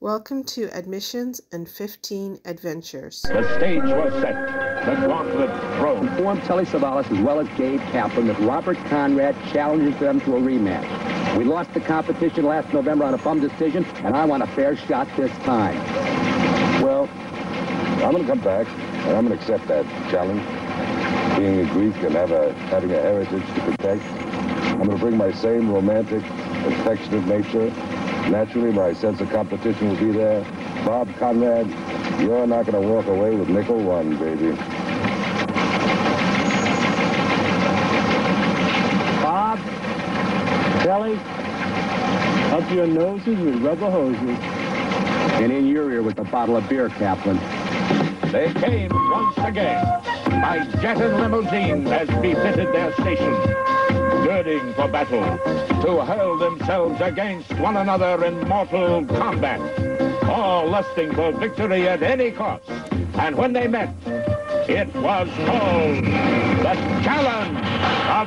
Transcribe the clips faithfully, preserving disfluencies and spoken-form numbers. Welcome to Admissions and fifteen Adventures. The stage was set. The gauntlet thrown. Informed Telly Savalas as well as Gabe Kaplan that Robert Conrad challenges them to a rematch. We lost the competition last November on a bum decision, and I want a fair shot this time. Well, I'm going to come back, and I'm going to accept that challenge. Being a Greek and have a, having a heritage to protect, I'm going to bring my same romantic, affectionate nature. Naturally, my sense of competition will be there. Bob Conrad, you're not going to walk away with nickel one, baby. Bob, Telly, up your noses with rubber hoses. And in your ear with a bottle of beer, Kaplan. They came once again by jet and limousine as befitted their station. Girding for battle, to hurl themselves against one another in mortal combat, all lusting for victory at any cost. And when they met, it was called the Challenge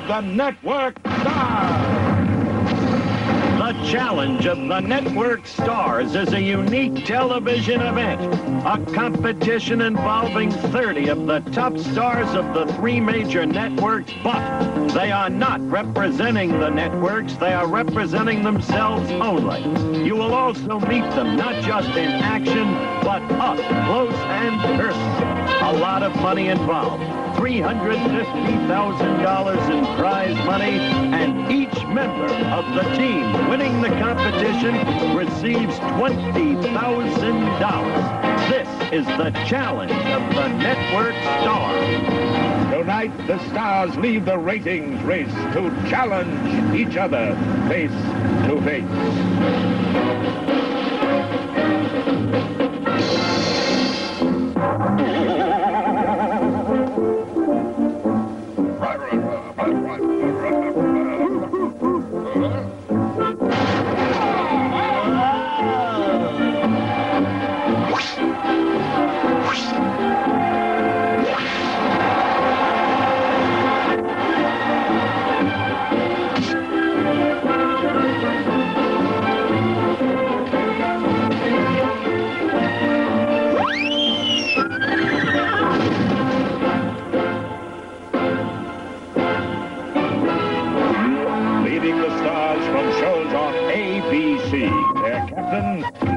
of the Network Star. The Challenge of the Network Stars is a unique television event, a competition involving thirty of the top stars of the three major networks, but they are not representing the networks, they are representing themselves only. You will also meet them not just in action, but up close and personal. A lot of money involved, three hundred fifty thousand dollars in prize money, and each member of the team winning the competition receives twenty thousand dollars. This is the Challenge of the Network Star. Tonight, the stars leave the ratings race to challenge each other face to face.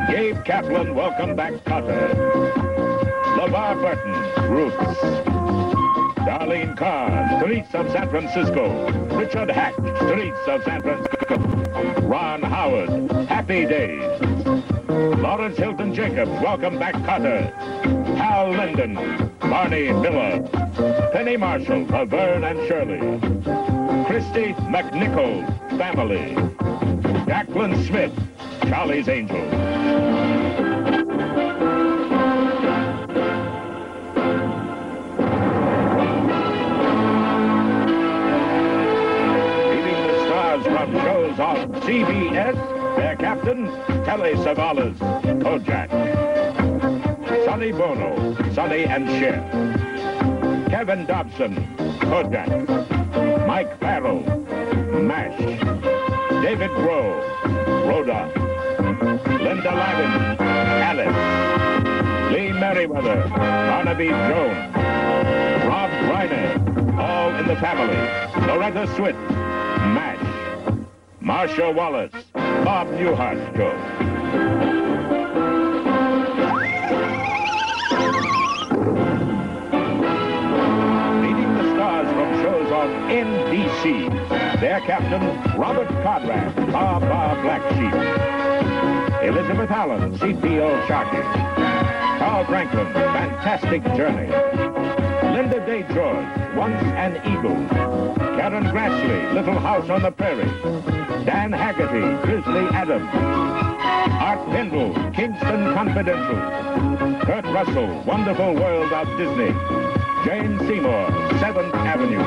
Gabe Kaplan, Welcome Back, Carter. LeVar Burton, Roots. Darlene Carr, Streets of San Francisco. Richard Hatch, Streets of San Francisco. Ron Howard, Happy Days. Lawrence Hilton-Jacobs, Welcome Back, Carter. Hal Linden, Barney Miller. Penny Marshall, Laverne and Shirley. Kristy McNichol, Family. Jaclyn Smith, Charlie's Angels. Leading the stars from shows on C B S, their captain, Telly Savalas, Kojak. Sonny Bono, Sonny and Cher. Kevin Dobson, Kojak. Mike Farrell, Mash. David Grohl, Rhoda. Linda Lagan, Alice, Lee Meriwether, Barnaby Jones, Rob Reiner, All in the Family, Loretta Swit, Mash, Marcia Wallace, Bob Newhart's Joe. N B C, their captain, Robert Conrad, Baba Black Sheep. Elizabeth Allen, C P O Sharkey. Carl Franklin, Fantastic Journey. Linda DeGeorge, Once an Eagle. Karen Grassle, Little House on the Prairie. Dan Haggerty, Grizzly Adams. Art Bindle, Kingston Confidential. Kurt Russell, Wonderful World of Disney. Jane Seymour, seventh Avenue.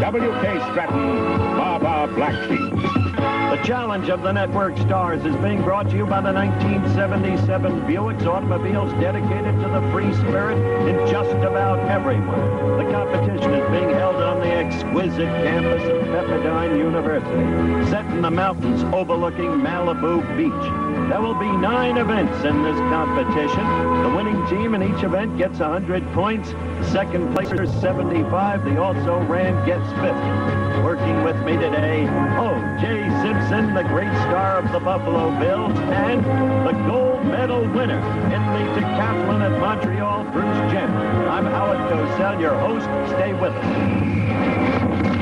W K Stratton, Baba Black Sheep. The Challenge of the Network Stars is being brought to you by the nineteen seventy-seven Buicks, automobiles dedicated to the free spirit in just about everyone. The competition is being held on the exquisite campus of Pepperdine University, set in the mountains overlooking Malibu Beach. There will be nine events in this competition. The winning team in each event gets one hundred points. The second placer seventy-five. The also-ran gets fifty. Working with me today, O J. Simpson, the great star of the Buffalo Bills, and the gold medal winner in the decathlon at Montreal, Bruce Jenner. I'm Howard Cosell, your host. Stay with us.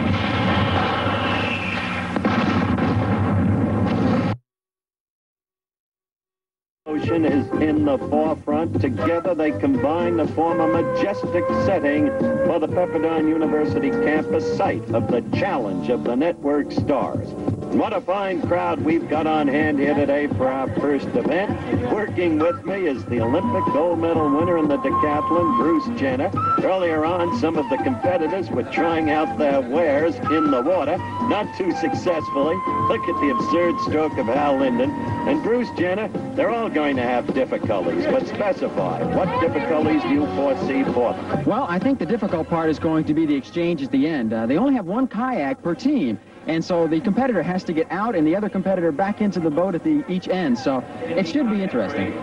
Ocean is in the forefront. Together they combine to form a majestic setting for the Pepperdine University campus site of the Challenge of the Network Stars. What a fine crowd we've got on hand here today for our first event. Working with me is the Olympic gold medal winner in the decathlon, Bruce Jenner. Earlier on, some of the competitors were trying out their wares in the water, not too successfully. Look at the absurd stroke of Hal Linden. And Bruce Jenner, they're all going to have difficulties, but specify, what difficulties do you foresee for them? Well, I think the difficult part is going to be the exchange at the end. Uh, they only have one kayak per team. And so the competitor has to get out and the other competitor back into the boat at the each end. So it should be interesting.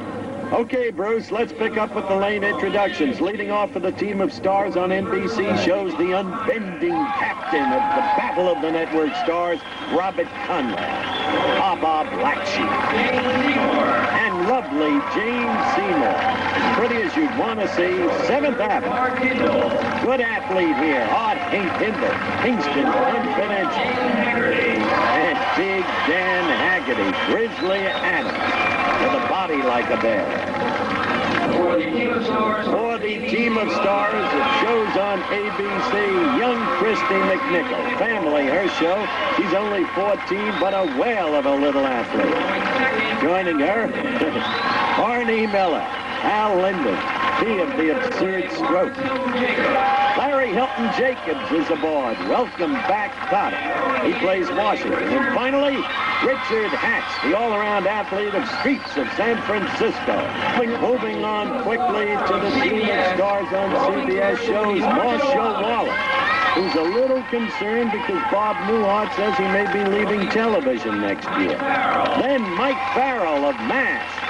Okay, Bruce, let's pick up with the lane introductions. Leading off for the team of stars on N B C shows the unbending captain of the Battle of the Network Stars, Robert Conrad, Baba Blacksheep, and lovely Jane Seymour. Pretty as you'd want to see, seventh avenue. Good athlete here, Art Hinkle, Kingston, Confidence, and big Dan Haggerty, Grizzly Adams. With a body like a bear. For the team of stars, For the team of stars it shows on A B C, young Kristy McNichol. Family, her show. She's only fourteen, but a whale of a little athlete. Joining her, Arnie Miller, Hal Linden, he of the absurd stroke. Larry Hilton-Jacobs is aboard. Welcome Back, Carter. He plays Washington. And finally, Richard Hatch, the all-around athlete of streets of San Francisco. Moving on quickly to the team of stars on C B S shows, Marcia Wallace, who's a little concerned because Bob Newhart says he may be leaving television next year. Then Mike Farrell of M A S H.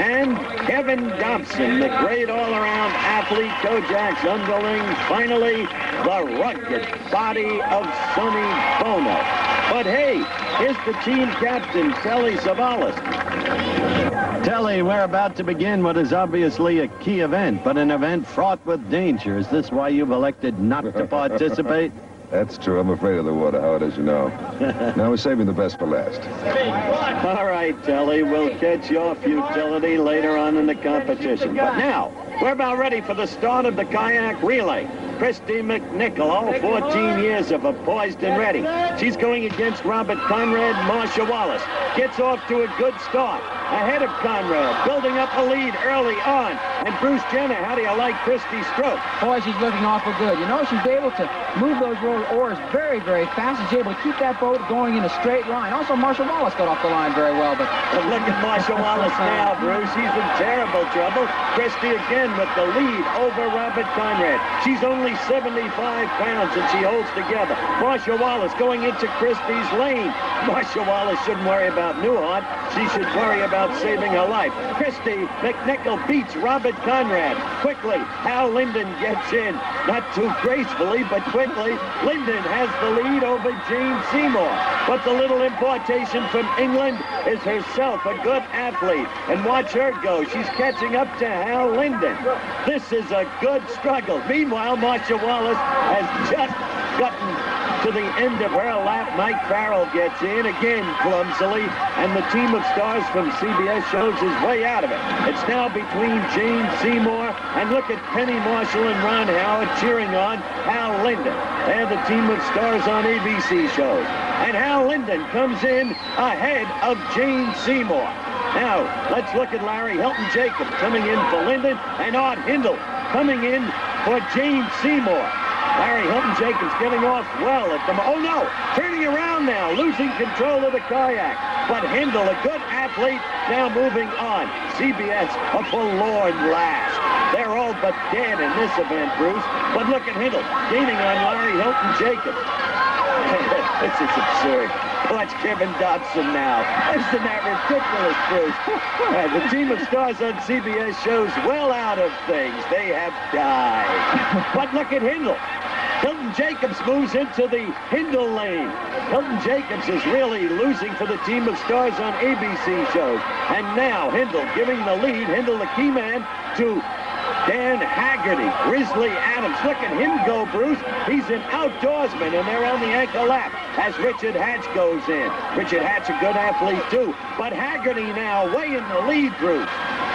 And Kevin Dobson, the great all-around athlete, Kojak's underling. Finally, the rugged body of Sonny Bono. But hey, here's the team captain, Telly Savalas. Telly, we're about to begin what is obviously a key event, but an event fraught with danger. Is this why you've elected not to participate? That's true. I'm afraid of the water, Howard, as you know. Now, we're saving the best for last. All right, Telly, we'll catch your futility later on in the competition. But now, we're about ready for the start of the kayak relay. Kristy McNichol, all fourteen years of her, poised and ready. She's going against Robert Conrad. Marcia Wallace gets off to a good start. Ahead of Conrad, building up a lead early on. And Bruce Jenner, how do you like Kristy's stroke? Boy, she's looking awful good. You know, she's able to move those roll oars very, very fast. She's able to keep that boat going in a straight line. Also, Marcia Wallace got off the line very well. But, but look at Marcia Wallace now, Bruce. She's in terrible trouble. Kristy again with the lead over Robert Conrad. She's only seventy-five pounds and she holds together. Marcia Wallace going into Kristy's lane. Marcia Wallace shouldn't worry about Newhart. She should worry about saving her life. Kristy McNichol beats Robert Conrad. Quickly, Hal Linden gets in. Not too gracefully, but quickly. Linden has the lead over Jane Seymour. But the little importation from England is herself a good athlete. And watch her go. She's catching up to Hal Linden. This is a good struggle. Meanwhile, Marcia Marcia Wallace has just gotten to the end of her lap. Mike Farrell gets in again clumsily, and the team of stars from C B S shows is way out of it. It's now between Jane Seymour and look at Penny Marshall and Ron Howard cheering on Hal Linden. They're the team of stars on A B C shows. And Hal Linden comes in ahead of Jane Seymour. Now, let's look at Larry Hilton-Jacobs coming in for Linden, and Art Hindle coming in for Jane Seymour. Larry Hilton-Jacobs getting off well at the... Oh, no! Turning around now, losing control of the kayak. But Hindle, a good athlete, now moving on. C B S, a forlorn last. They're all but dead in this event, Bruce. But look at Hindle, gaining on Larry Hilton-Jacobs. This is absurd. Watch Kevin Dobson now. Isn't that ridiculous, Bruce? uh, the team of stars on C B S shows well out of things. They have died. But look at Hindle. Hilton-Jacobs moves into the Hindle lane. Hilton-Jacobs is really losing for the team of stars on A B C shows. And now Hindle giving the lead. Hindle, the key man, to Dan Haggerty, Grizzly Adams. Look at him go, Bruce. He's an outdoorsman, and they're on the ankle lap as Richard Hatch goes in. Richard Hatch, a good athlete, too. But Haggerty now way in the lead, Bruce.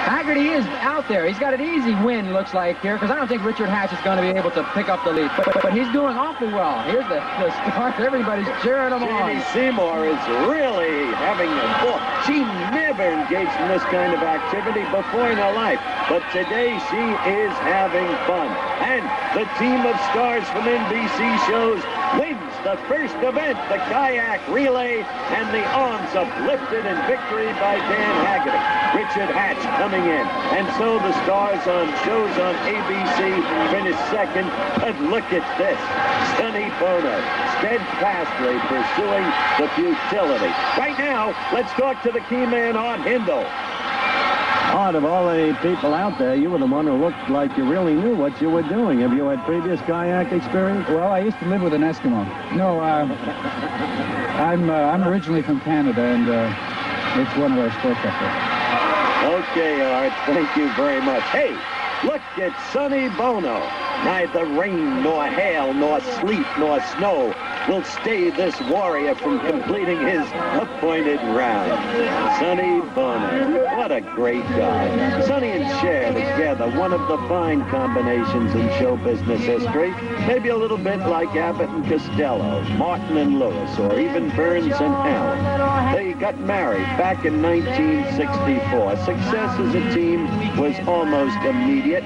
Haggerty is out there. He's got an easy win, looks like, here, because I don't think Richard Hatch is going to be able to pick up the lead. But, but, but he's doing awful well. Here's the, the start. Everybody's cheering him on. Jane Seymour is really having a ball. She never engaged in this kind of activity before in her life. But today, she is having fun. And the team of stars from N B C shows wins the first event, the kayak relay, and the arms uplifted in victory by Dan Haggerty. Richard Hatch coming in. And so the stars on shows on A B C finish second. But look at this. Sonny Bono steadfastly pursuing the futility. Right now, let's talk to the key man on Hindle. Out of all the people out there, you were the one who looked like you really knew what you were doing. Have you had previous kayak experience? Well, I used to live with an Eskimo. No, uh, I'm uh, I'm originally from Canada, and uh, it's one of our sports up there. Okay, Art, thank you very much. Hey, look at Sonny Bono. Neither rain, nor hail, nor sleet, nor snow will stay this warrior from completing his appointed round. Sonny Bono, what a great guy. Sonny and Cher together, one of the fine combinations in show business history. Maybe a little bit like Abbott and Costello, Martin and Lewis, or even Burns and Allen. They got married back in nineteen sixty-four. Success as a team was almost immediate.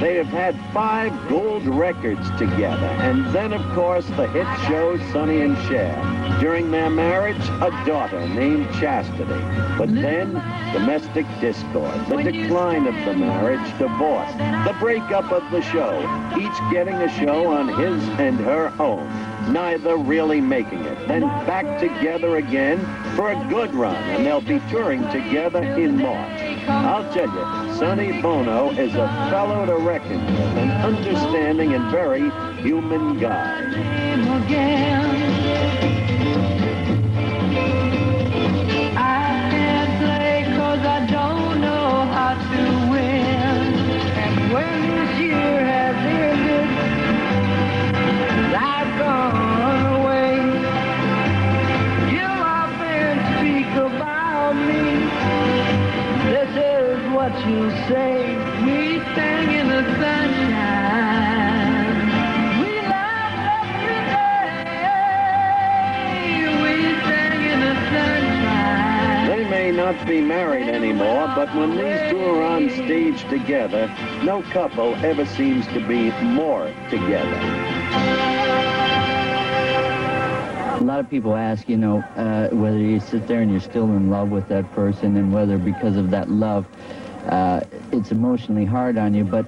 They have had five gold records together. And then, of course, the hit show Sonny and Cher. During their marriage, a daughter named Chastity. But then, domestic discord, the decline of the marriage, divorce, the breakup of the show, each getting a show on his and her own. Neither really making it. Then back together again for a good run, and they'll be touring together in March. I'll tell you, Sonny Bono is a fellow to reckon with, an understanding and very human guy. You say we sang in the sunshine, we loved every day, we sang in the sunshine. They may not be married anymore, but when these two are on stage together, no couple ever seems to be more together. A lot of people ask, you know, uh, whether you sit there and you're still in love with that person, and whether because of that love, uh, it's emotionally hard on you, but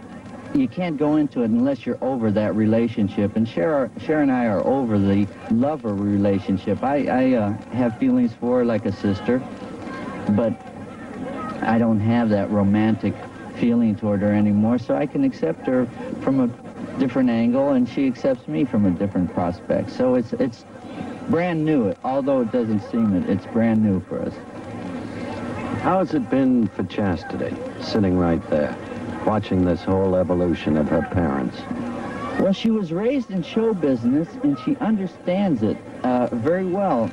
you can't go into it unless you're over that relationship. And Cher, Cher and I are over the lover relationship. I, I uh, have feelings for her like a sister, but I don't have that romantic feeling toward her anymore, so I can accept her from a different angle, and she accepts me from a different prospect. So it's it's... brand new, although it doesn't seem it. It's brand new for us. How has it been for Chastity, sitting right there, watching this whole evolution of her parents? Well, she was raised in show business, and she understands it uh, very well.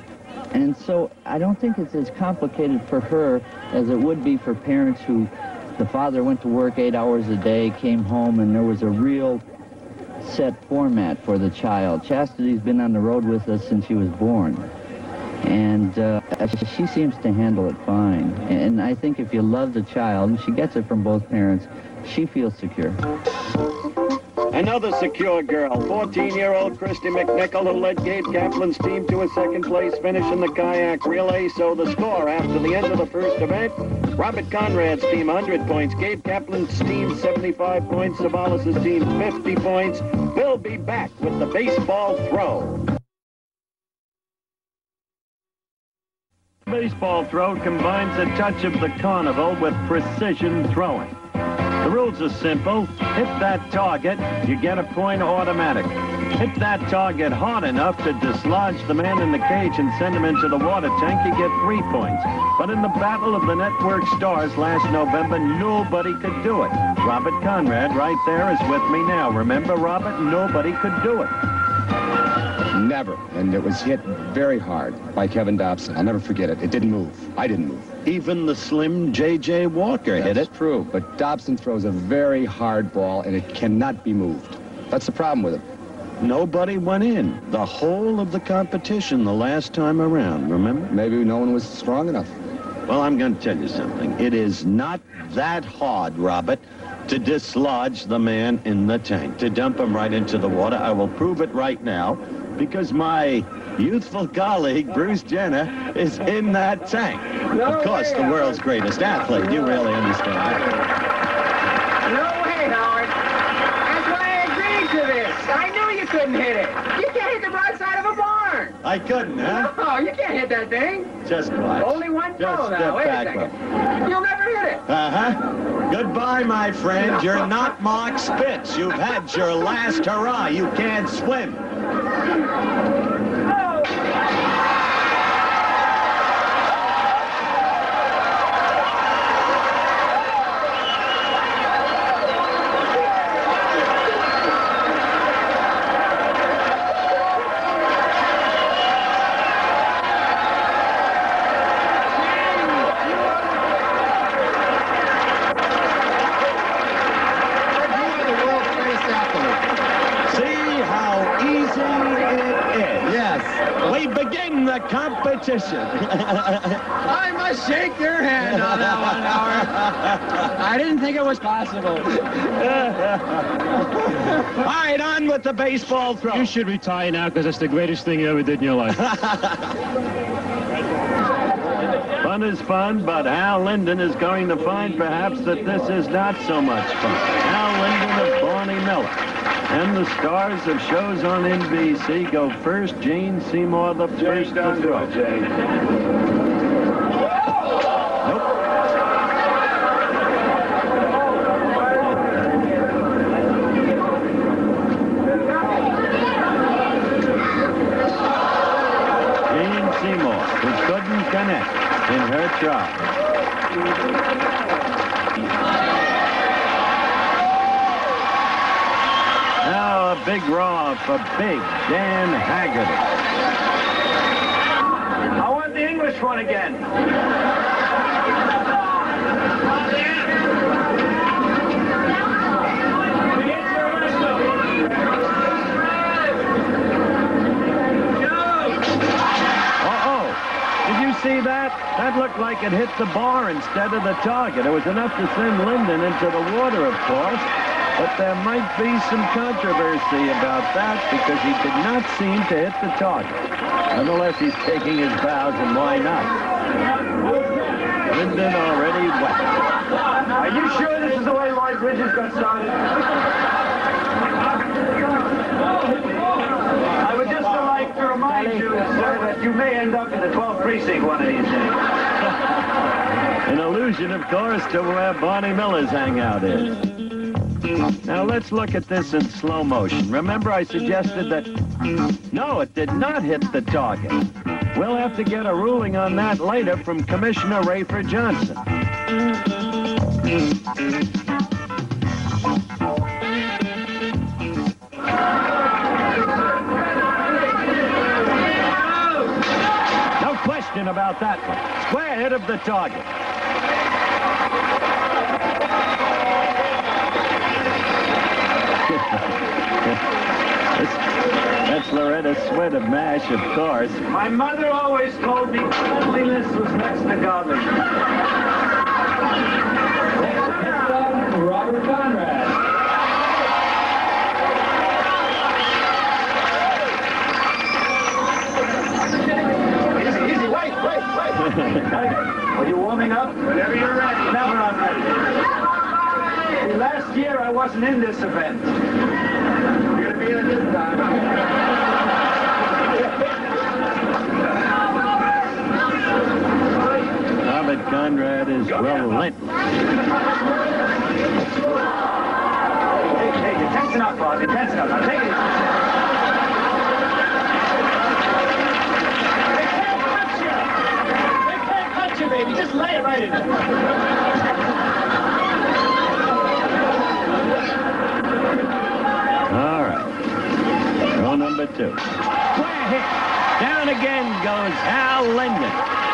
And so I don't think it's as complicated for her as it would be for parents who, the father went to work eight hours a day, came home, and there was a real set format for the child. Chastity's been on the road with us since she was born, and uh, she seems to handle it fine. And I think if you love the child, and she gets it from both parents, she feels secure. Another secure girl, fourteen-year-old Kristy McNichol, who led Gabe Kaplan's team to a second-place finish in the kayak relay. So the score after the end of the first event, Robert Conrad's team one hundred points, Gabe Kaplan's team seventy-five points, Savalas' team fifty points. We'll be back with the baseball throw. Baseball throw combines a touch of the carnival with precision throwing. The rules are simple. Hit that target, you get a point automatic. Hit that target hard enough to dislodge the man in the cage and send him into the water tank, you get three points. But in the Battle of the Network Stars last November, nobody could do it. Robert Conrad right there is with me now. Remember, Robert, nobody could do it. Never. And it was hit very hard by Kevin Dobson. I'll never forget it. It didn't move. I didn't move. Even the slim J J. Walker That's hit it. That's true, but Dobson throws a very hard ball, and it cannot be moved. That's the problem with it. Nobody went in the whole of the competition the last time around, remember? Maybe no one was strong enough. Well, I'm going to tell you something. It is not that hard, Robert, to dislodge the man in the tank, to dump him right into the water. I will prove it right now, because my youthful colleague, Bruce Jenner, is in that tank. No of course, way, the world's greatest athlete. No. You really understand that. No way, Howard. That's why I agreed to this. I knew you couldn't hit it. You can't hit the broad side of a barn. I couldn't, huh? No, you can't hit that thing. Just watch. Only one throw now. Wait a second. Up. You'll never hit it. Uh-huh. Goodbye, my friend. No. You're not Mark Spitz. You've had your last hurrah. You can't swim. I must shake your hand on that one, Howard. I didn't think it was possible. All right, on with the baseball throw. You should retire now, because that's the greatest thing you ever did in your life. Fun is fun, but Hal Linden is going to find, perhaps, that this is not so much fun. Hal Linden of Barney Miller. And the stars of shows on N B C go first. Jane Seymour, the Jane first to throw. It, Jane. Nope. Jane Seymour, who couldn't connect in her try. Now a big raw for big Dan Haggerty. I want the English one again. Uh-oh. Did you see that? That looked like it hit the bar instead of the target. It was enough to send Linden into the water, of course. But there might be some controversy about that, because he did not seem to hit the target. Nonetheless, he's taking his bows, and why not? Linden already wet. Are you sure this is the way Lloyd Bridges got started? I would just like to remind you, sir, that you may end up in the twelfth precinct one of these days. An allusion, of course, to where Barney Miller's hangout is. Now let's look at this in slow motion. Remember, I suggested that... No, it did not hit the target. We'll have to get a ruling on that later from Commissioner Rayford Johnson. No question about that one. Square hit of the target. That's Loretta Swett of MASH, of course. My mother always told me godliness was next to godliness. Next up, Robert Conrad. I wasn't in this event. You're going to be in it this time. Robert Conrad is Go relentless. Hey, hey, you're tensing up, Bob. You're tensing up. Now take it. Baby, just lay it right in there. All right. Row number two. Down again goes Hal Linden.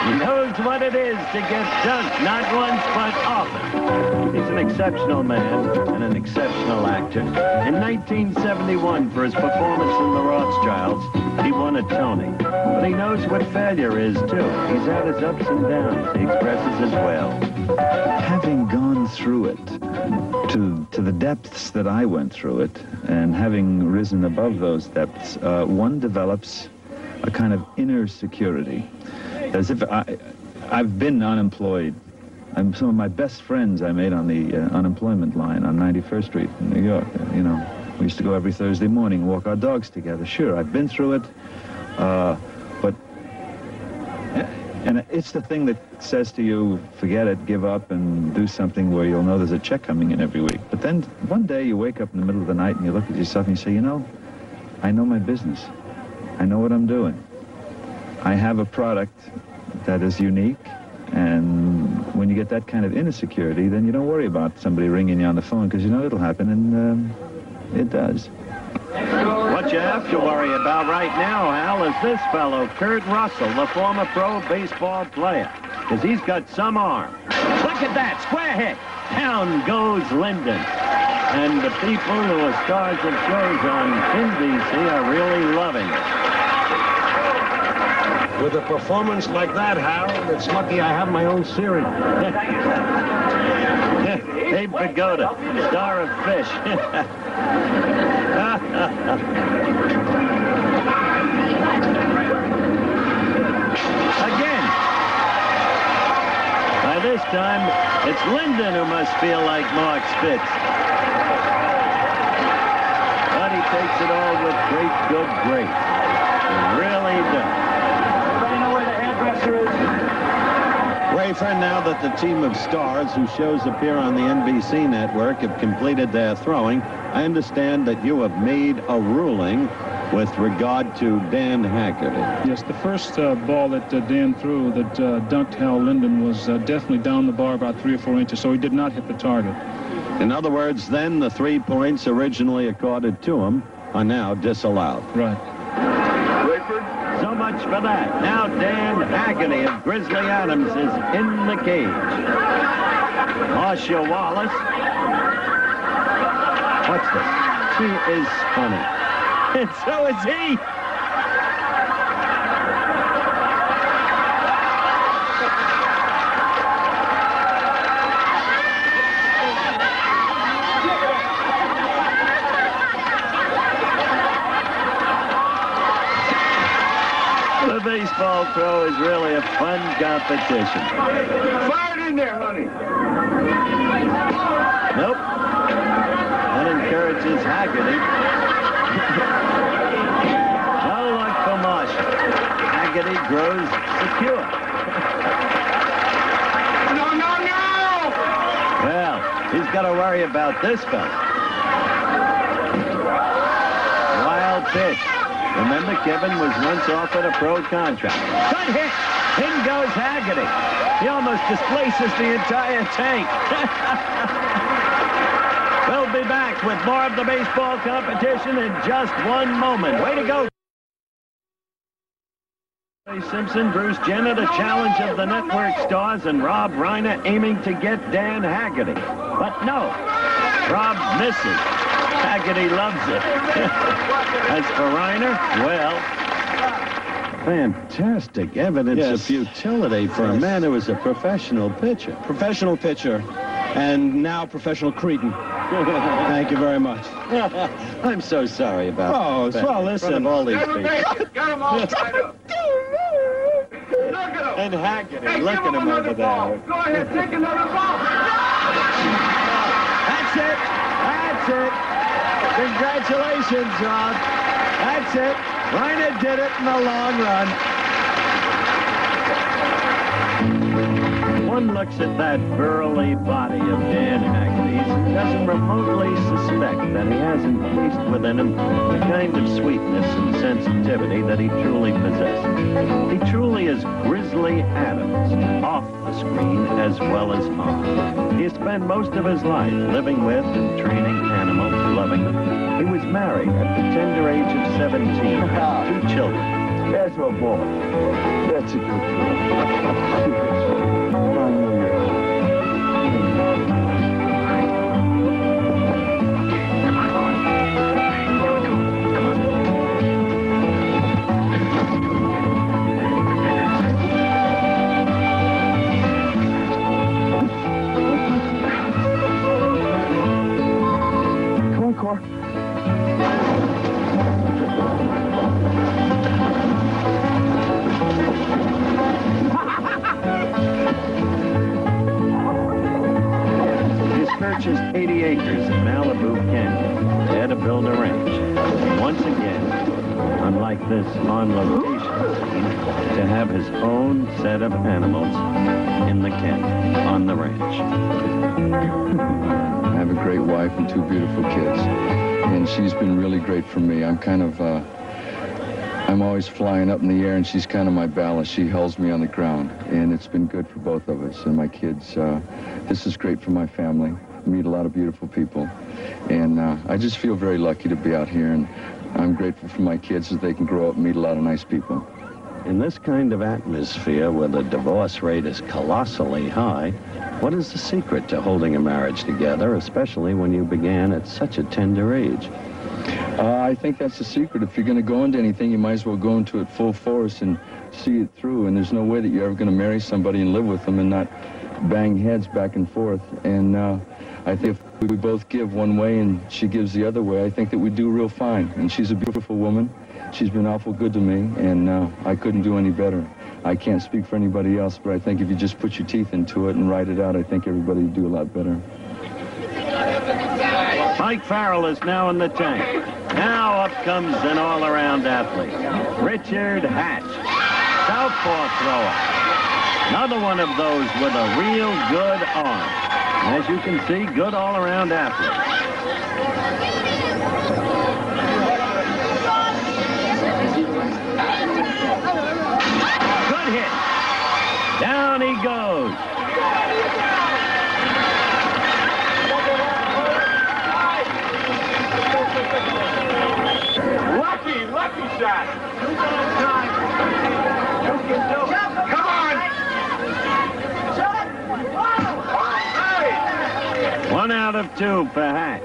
He knows what it is to get dunked, not once, but often. He's an exceptional man and an exceptional actor. In nineteen seventy-one, for his performance in The Rothschilds, he won a Tony. But he knows what failure is, too. He's had his ups and downs. He expresses it well. Having gone through it to, to the depths that I went through it, and having risen above those depths, uh, one develops a kind of inner security. As if I, I've been unemployed. I'm, some of my best friends I made on the uh, unemployment line on ninety-first street in New York. You know, we used to go every Thursday morning and walk our dogs together. Sure, I've been through it. Uh, but, and it's the thing that says to you, forget it, give up, and do something where you'll know there's a check coming in every week. But then one day you wake up in the middle of the night and you look at yourself and you say, you know, I know my business. I know what I'm doing. I have a product that is unique, and when you get that kind of inner security, then you don't worry about somebody ringing you on the phone, because you know it'll happen, and um, it does. What you have to worry about right now, Al, is this fellow, Kurt Russell, the former pro baseball player, because he's got some arm. Look at that, square hit. Down goes Linden. And the people who are stars of shows on N B C are really loving it. With a performance like that, Harold, it's lucky I have my own series. Dave Pagoda, star of Fish. Again. By this time, it's Linden who must feel like Mark Spitz. But he takes it all with great good grace. He really does. Everybody know where the hairdresser is? Friend, now that the team of stars whose shows appear on the N B C network have completed their throwing, I understand that you have made a ruling with regard to Dan Haggerty. Yes, the first uh, ball that uh, Dan threw that uh, dunked Hal Linden was uh, definitely down the bar about three or four inches, so he did not hit the target. In other words, then the three points originally accorded to him are now disallowed. Right. So much for that. Now Dan Haggerty of Grizzly Adams is in the cage. Marcia Wallace. What's this? She is funny. And so is he. The baseball throw is really a fun competition. Fire it in there, honey. Nope. That encourages Haggerty. No luck for Marshall. Haggerty grows secure. No, no, no! Well, he's got to worry about this fella. Wild pitch. Remember, Kevin was once offered a pro contract. Cut hit! In goes Haggerty. He almost displaces the entire tank. We'll be back with more of the baseball competition in just one moment. Way to go. O J. Simpson, Bruce Jenner, the Challenge of the Network Stars, and Rob Reiner aiming to get Dan Haggerty. But no, Rob misses. Haggerty loves it. As for Reiner, well, fantastic evidence yes. of futility for yes. a man who was a professional pitcher. Professional pitcher, and now professional cretin. Thank you very much. I'm so sorry about oh, that. Oh, well, listen. In front of all these people. Got them all tied up. Look at him. And Haggerty, hey, look at him, him over ball. There. Go ahead, take another ball. That's it. That's Congratulations, Rob. That's it. Reiner did it in the long run. One looks at that burly body of Dan Haggerty's and doesn't remotely suspect that he has encased within him the kind of sweetness and sensitivity that he truly possesses. He truly is Grizzly Adams, off the screen as well as on. He spent most of his life living with and training animals, loving them. He was married at the tender age of seventeen, with two children. That's my boy. That's a good this on location scene to have his own set of animals in the pen on the ranch. I have a great wife and two beautiful kids, and she's been really great for me. I'm kind of, uh, I'm always flying up in the air, and she's kind of my ballast. She holds me on the ground, and it's been good for both of us and my kids. Uh, this is great for my family. I meet a lot of beautiful people, and uh, I just feel very lucky to be out here, and I'm grateful for my kids that they can grow up and meet a lot of nice people. In this kind of atmosphere where the divorce rate is colossally high, what is the secret to holding a marriage together, especially when you began at such a tender age? Uh, I think that's the secret. If you're going to go into anything, you might as well go into it full force and see it through. And there's no way that you're ever going to marry somebody and live with them and not bang heads back and forth. And uh, I think if we both give one way and she gives the other way, I think that we do real fine. And she's a beautiful woman. She's been awful good to me, and uh, I couldn't do any better. I can't speak for anybody else, but I think if you just put your teeth into it and write it out, I think everybody would do a lot better. Mike Farrell is now in the tank. Now up comes an all-around athlete, Richard Hatch, southpaw thrower. Another one of those with a real good arm. As you can see, good all-around athlete. Good hit. Down he goes. Lucky, lucky shot. Come on. One out of two for Hatch.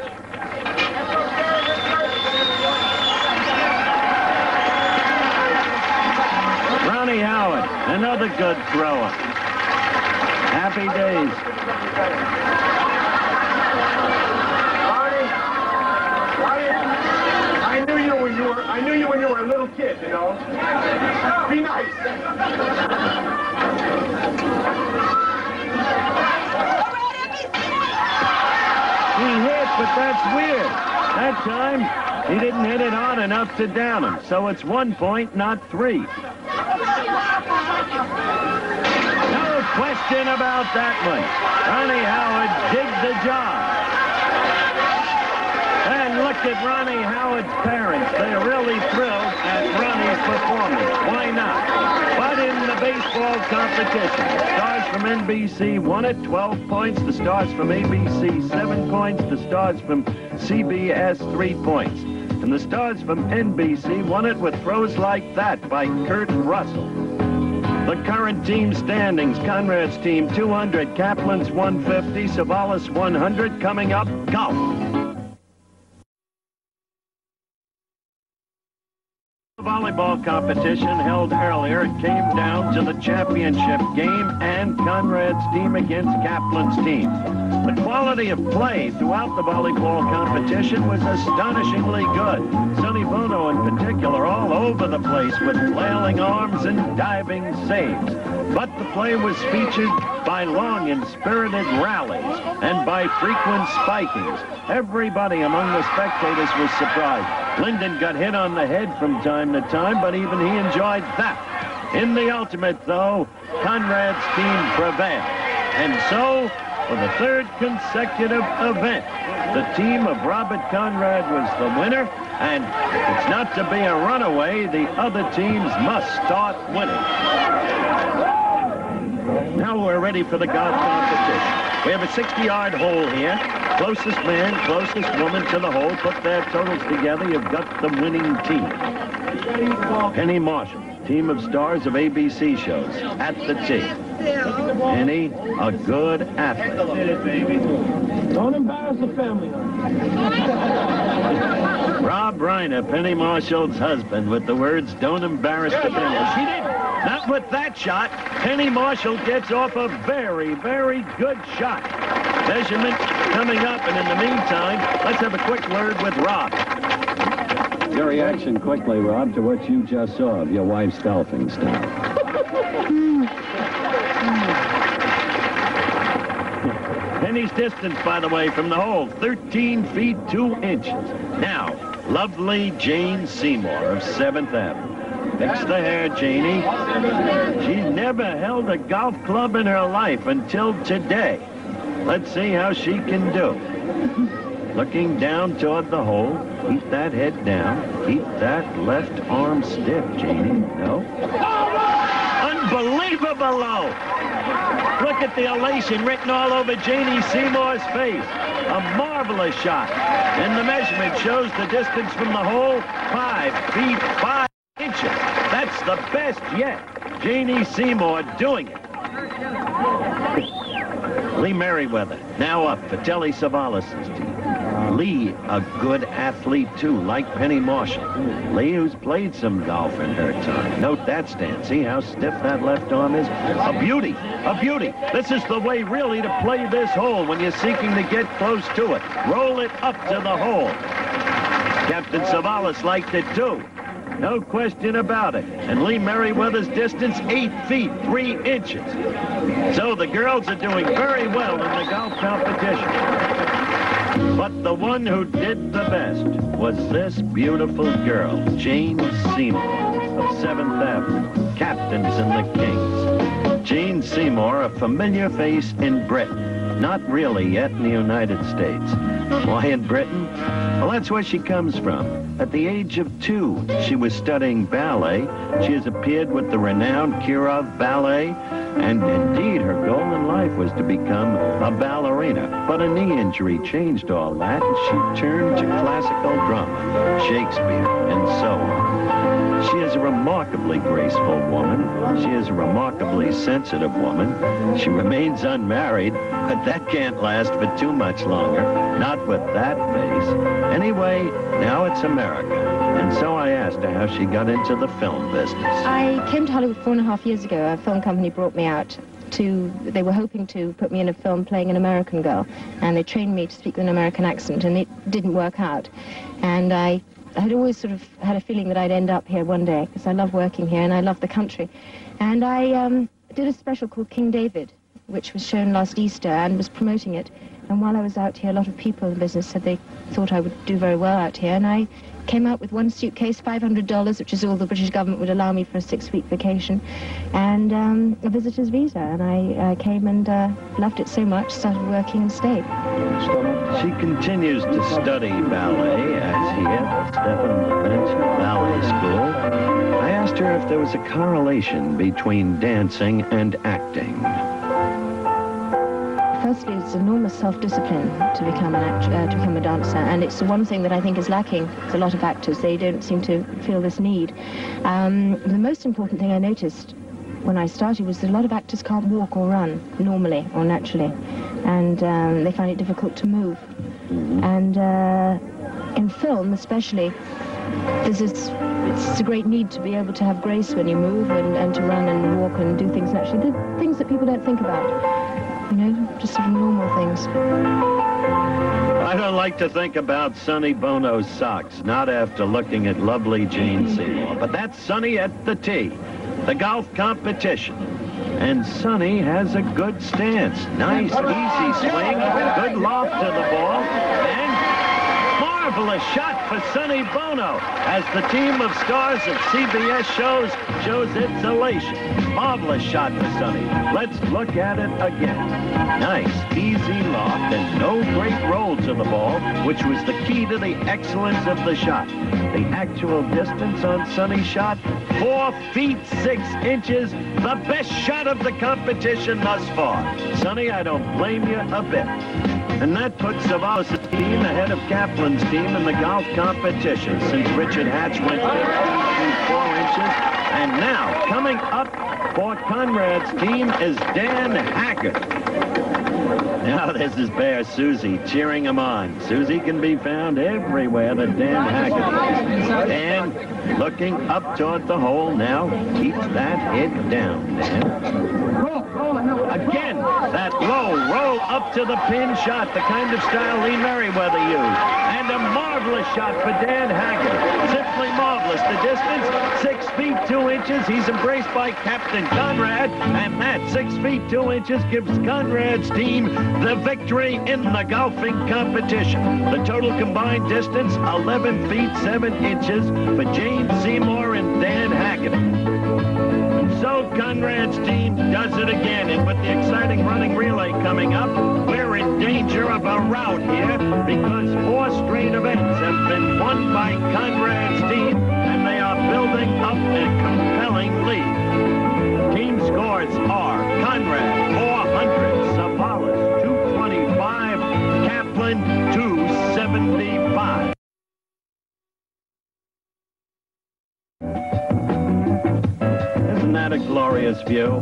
Ronnie Howard, another good thrower. Happy days. Ronnie, I knew you when you were. I knew you when you were a little kid. You know, be nice. He hit, but that's weird. That time, he didn't hit it hard enough to down him, so it's one point, not three. No question about that one. Ronnie Howard did the job. And look at Ronnie Howard's parents. They're really thrilled at Ronnie's performance. Why not? But in the baseball competition, from N B C, one at twelve points. The Stars from A B C, seven points. The Stars from C B S, three points. And the Stars from N B C won it with throws like that by Kurt Russell. The current team standings, Conrad's team two hundred, Kaplan's one fifty, Savalas one hundred. Coming up, golf. Volleyball competition held earlier. It came down to the championship game and Conrad's team against Kaplan's team. The quality of play throughout the volleyball competition was astonishingly good. Sonny Bono in particular all over the place with flailing arms and diving saves. But The play was featured by long and spirited rallies and by frequent spikings. Everybody among the spectators was surprised. Linden got hit on the head from time to time, but even he enjoyed that. In the ultimate, though, Conrad's team prevailed. And so, for the third consecutive event, the team of Robert Conrad was the winner, and if it's not to be a runaway, the other teams must start winning. Now we're ready for the golf competition. We have a sixty-yard hole here. Closest man, closest woman to the hole. Put their totals together, you've got the winning team. Penny Marshall, team of stars of A B C shows, at the tee. Penny, a good athlete. Don't embarrass the family. Rob Reiner, Penny Marshall's husband, with the words, "Don't embarrass the family." She didn't. Not with that shot. Penny Marshall gets off a very, very good shot. Measurement coming up, and in the meantime, let's have a quick word with Rob. Your reaction quickly, Rob, to what you just saw of your wife's golfing style. Penny's distance, by the way, from the hole, thirteen feet two inches. Now, lovely Jane Seymour of seventh avenue. Fix the hair, Janie. She's never held a golf club in her life until today. Let's see how she can do. Looking down toward the hole. Keep that head down. Keep that left arm stiff, Janie. No. Unbelievable low. Look at the elation written all over Janie Seymour's face. A marvelous shot. And the measurement shows the distance from the hole, five feet, five inches. That's the best yet. Janie Seymour doing it. Lee Meriwether, now up for Telly Savalas' team. Lee, a good athlete too, like Penny Marshall. Lee, who's played some golf in her time. Note that stance. See how stiff that left arm is? A beauty, a beauty. This is the way, really, to play this hole when you're seeking to get close to it. Roll it up to the hole. Captain Savalas liked it too. No question about it. And Lee Meriwether's distance, eight feet, three inches. So the girls are doing very well in the golf competition. But the one who did the best was this beautiful girl, Jane Seymour of seventh avenue, captains and the Kings. Jane Seymour, a familiar face in Britain, not really yet in the United States. Why in Britain? Well, that's where she comes from. At the age of two, she was studying ballet. She has appeared with the renowned Kirov Ballet, and indeed, her goal in life was to become a ballerina. But a knee injury changed all that, and she turned to classical drama, Shakespeare, and so on. She is a remarkably graceful woman. She is a remarkably sensitive woman. She remains unmarried, but that can't last for too much longer. Not with that face. Anyway, now it's America. And so I asked her how she got into the film business. I came to Hollywood four and a half years ago. A film company brought me out to, they were hoping to put me in a film playing an American girl. And they trained me to speak with an American accent, and it didn't work out. And I had always sort of had a feeling that I'd end up here one day, because I love working here and I love the country. And I um, did a special called King David, which was shown last Easter and was promoting it. And while I was out here, a lot of people in the business said they thought I would do very well out here. And I came out with one suitcase, five hundred dollars, which is all the British government would allow me for a six-week vacation, and um, a visitor's visa. And I uh, came and uh, loved it so much, started working and stayed. She continues to study ballet as here at Stephen Levent Ballet School. I asked her if there was a correlation between dancing and acting. Firstly, it's enormous self-discipline to become an act uh, to become a dancer, and it's the one thing that I think is lacking to a lot of actors. They don't seem to feel this need. Um, the most important thing I noticed when I started was that a lot of actors can't walk or run normally or naturally, and um, they find it difficult to move. And uh, in film, especially, there's this, it's a great need to be able to have grace when you move and, and to run and walk and do things naturally. The things that people don't think about. You know, just sort of normal things. I don't like to think about Sonny Bono's socks, not after looking at lovely Jane Seymour. But that's Sonny at the tee, the golf competition. And Sonny has a good stance. Nice, easy swing. Good loft to the ball. And marvelous shot for Sonny Bono as the team of stars of C B S shows shows its elation. Marvelous shot for Sonny. Let's look at it again. Nice, easy loft and no great roll to the ball, which was the key to the excellence of the shot. The actual distance on Sonny's shot, four feet, six inches, the best shot of the competition thus far. Sonny, I don't blame you a bit. And that puts Savalas' team ahead of Kaplan's team in the golf competition since Richard Hatch went fifteen feet four inches. And now, coming up for Conrad's team is Dan Haggerty. Now this is Bear Susie cheering him on. Susie can be found everywhere that Dan Haggerty is. Dan, looking up toward the hole now, keeps that head down, Dan. Again, that low roll up to the pin shot, the kind of style Lee Meriwether used. And a marvelous shot for Dan Haggerty. Simply marvelous. The distance, six feet, two inches. He's embraced by Captain Conrad, and that six feet, two inches gives Conrad's team the victory in the golfing competition. The total combined distance, eleven feet, seven inches for Jane Seymour and Dan Haggerty. So Conrad's team does it again, and with the exciting running relay coming up, we're in danger of a rout here because four straight events have been won by Conrad's team, and they are building up a compelling lead. Team scores are Conrad, four hundred, Savalas, two twenty-five, Kaplan, two seventy-five. Isn't that a glorious view?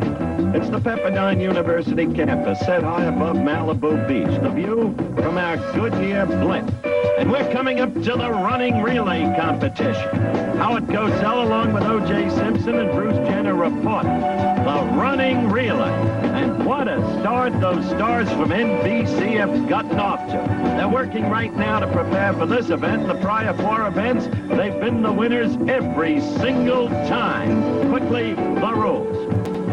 It's the Pepperdine University campus set high above Malibu Beach. The view from our Goodyear blimp. And we're coming up to the running relay competition. Howard Cosell, along with O J. Simpson and Bruce Jenner, report the running relay. And what a start those stars from N B C have gotten off to. They're working right now to prepare for this event. The prior four events, they've been the winners every single time. Quickly, the rules.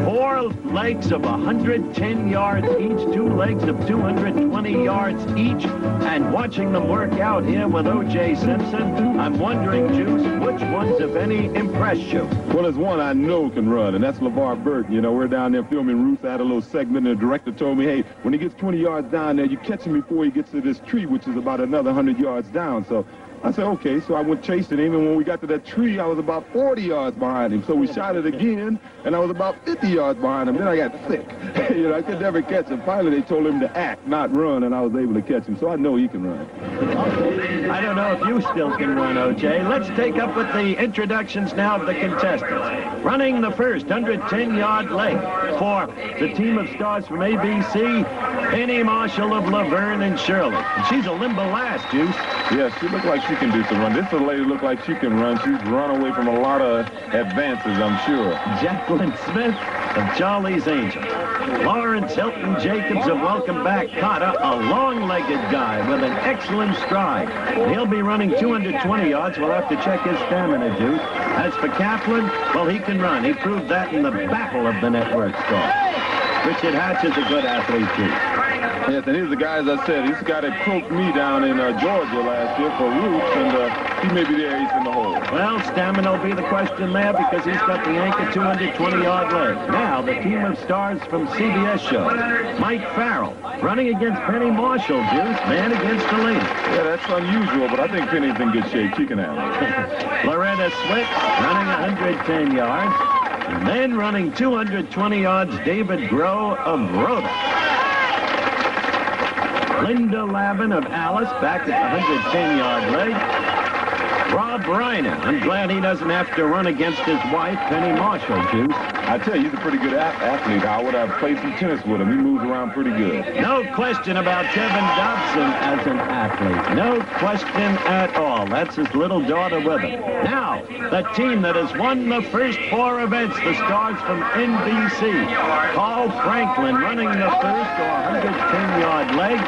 Four legs of one hundred ten yards each, two legs of two hundred twenty yards each, and watching them work out here with O J. Simpson, I'm wondering, Juice, which ones, if any, impress you? Well, there's one I know can run, and that's LeVar Burton. You know, we're down there filming Roots. I had a little segment, and the director told me, hey, when he gets twenty yards down there, you catch him before he gets to this tree, which is about another one hundred yards down, so... I said, okay, so I went chasing him, and when we got to that tree, I was about forty yards behind him. So we shot it again, and I was about fifty yards behind him. Then I got sick. You know, I could never catch him. Finally, they told him to act, not run, and I was able to catch him. So I know he can run. I don't know if you still can run, O J. Let's take up with the introductions now of the contestants. Running the first one hundred ten yard leg for the team of stars from A B C, Penny Marshall of Laverne and Shirley. And she's a limber last, Juice. Yes, she looked like she can do some run. This little lady looks like she can run. She's run away from a lot of advances, I'm sure. Jaclyn Smith of Charlie's Angels. Lawrence Hilton-Jacobs of Welcome Back, Carter, a long-legged guy with an excellent stride. He'll be running two hundred twenty yards. We'll have to check his stamina, Duke. As for Kaplan, well, he can run. He proved that in the Battle of the Network Star. Richard Hatch is a good athlete, too. Yes, and he's the guy, as I said, he's the guy that croaked me down in uh, Georgia last year for Roots, and uh, he may be there, he's in the hole. Well, stamina will be the question there because he's got the anchor two hundred twenty yard leg. Now, the team of stars from C B S shows. Mike Farrell, running against Penny Marshall, Juice, man against the lady. Yeah, that's unusual, but I think Penny's in good shape. She can have it. Loretta Switz, running one hundred ten yards. And then running two hundred twenty yards, David Groh of Rhoda. Linda Lavin of Alice, back at one hundred ten yard leg. Rob Reiner, I'm glad he doesn't have to run against his wife, Penny Marshall, Juice. I tell you, he's a pretty good athlete. I would have played some tennis with him. He moves around pretty good. No question about Kevin Dobson as an athlete. No question at all. That's his little daughter with him. Now, the team that has won the first four events, the stars from N B C. Carl Franklin running the first or one hundred ten yard leg.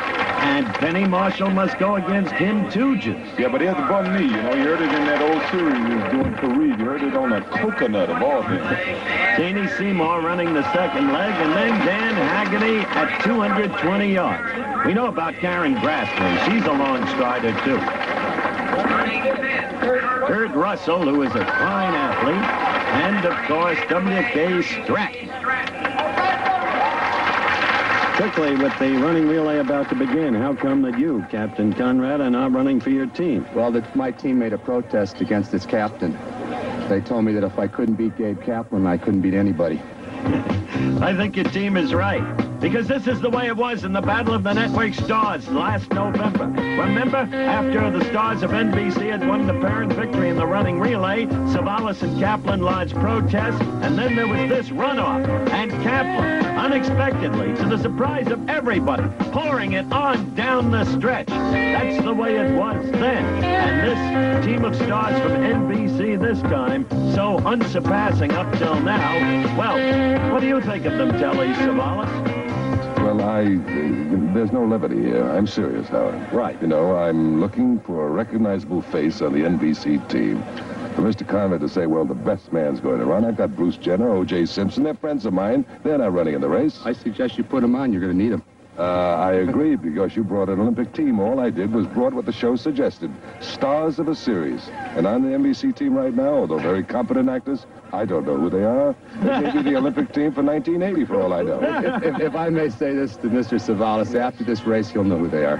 And Penny Marshall must go against Kim Tooges. Yeah, but it hasn't bummed me, you know. You heard it in that old series we was doing Korea. You heard it on a coconut of all things. Janie Seymour running the second leg, and then Dan Haggerty at two hundred twenty yards. We know about Karen Grassle. She's a long strider, too. Kurt Russell, who is a fine athlete, and, of course, W K. Stratton. Quickly, with the running relay about to begin, how come that you, Captain Conrad, are not running for your team? Well, the, my team made a protest against its captain. They told me that if I couldn't beat Gabe Kaplan, I couldn't beat anybody. I think your team is right, because this is the way it was in the Battle of the Network Stars last November. Remember, after the Stars of N B C had won the parent victory in the running relay, Savalas and Kaplan lodged protests, and then there was this runoff, and Kaplan, unexpectedly, to the surprise of everybody, pouring it on down the stretch. That's the way it was then. And this team of stars from N B C this time, so unsurpassing up till now. Well, what do you think of them, Telly Savalas? Well, I... Uh, there's no levity here. I'm serious, Howard. Right. You know, I'm looking for a recognizable face on the N B C team. For Mister Conrad to say, well, the best man's going to run. I've got Bruce Jenner, O J. Simpson. They're friends of mine. They're not running in the race. I suggest you put them on. You're going to need them. Uh, I agree, because you brought an Olympic team. All I did was brought what the show suggested. Stars of a series. And on the N B C team right now, although very competent actors, I don't know who they are. They may be the Olympic team for nineteen eighty, for all I know. If, if, if I may say this to Mister Savalas, after this race, you'll know who they are.